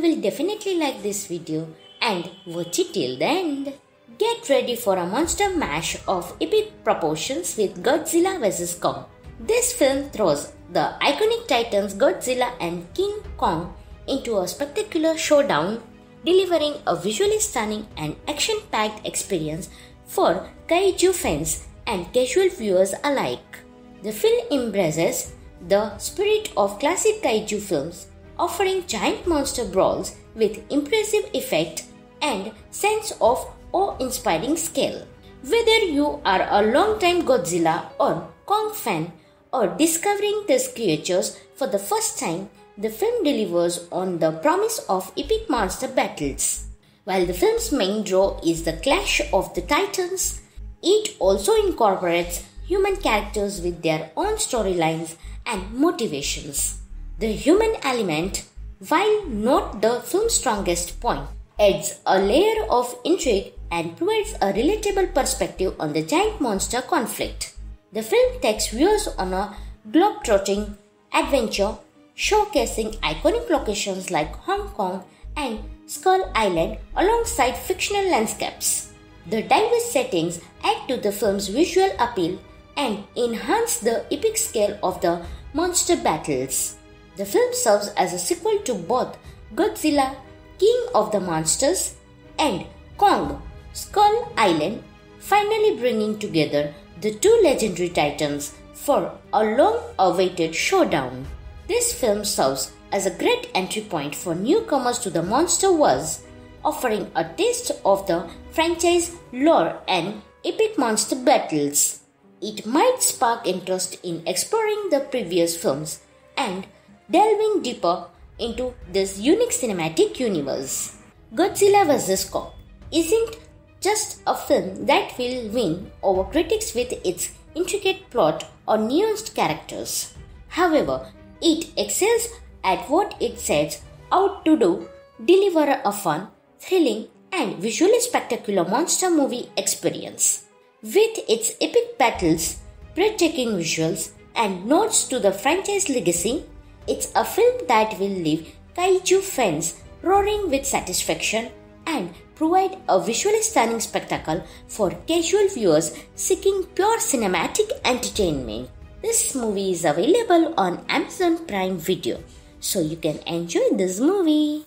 will definitely like this video and watch it till the end. Get ready for a monster mash of epic proportions with Godzilla vs. Kong. This film throws the iconic titans Godzilla and King Kong into a spectacular showdown, delivering a visually stunning and action-packed experience for kaiju fans and casual viewers alike. The film embraces the spirit of classic kaiju films, offering giant monster brawls with impressive effect and sense of awe-inspiring scale. Whether you are a long-time Godzilla or Kong fan or discovering these creatures for the first time, the film delivers on the promise of epic monster battles. While the film's main draw is the clash of the titans, it also incorporates human characters with their own storylines and motivations. The human element, while not the film's strongest point, adds a layer of intrigue and provides a relatable perspective on the giant monster conflict. The film takes viewers on a globe-trotting adventure, showcasing iconic locations like Hong Kong and Skull Island alongside fictional landscapes. The diverse settings add to the film's visual appeal and enhance the epic scale of the monster battles. The film serves as a sequel to both Godzilla, King of the Monsters, and Kong, Skull Island, finally bringing together the two legendary titans for a long-awaited showdown. This film serves as a great entry point for newcomers to the Monsterverse, offering a taste of the franchise lore and epic monster battles. It might spark interest in exploring the previous films and delving deeper into this unique cinematic universe. Godzilla vs. Kong isn't just a film that will win over critics with its intricate plot or nuanced characters. However, it excels at what it sets out to do, deliver a fun, thrilling and visually spectacular monster movie experience. With its epic battles, breathtaking visuals and nods to the franchise legacy, it's a film that will leave kaiju fans roaring with satisfaction and provide a visually stunning spectacle for casual viewers seeking pure cinematic entertainment. This movie is available on Amazon Prime Video, so you can enjoy this movie.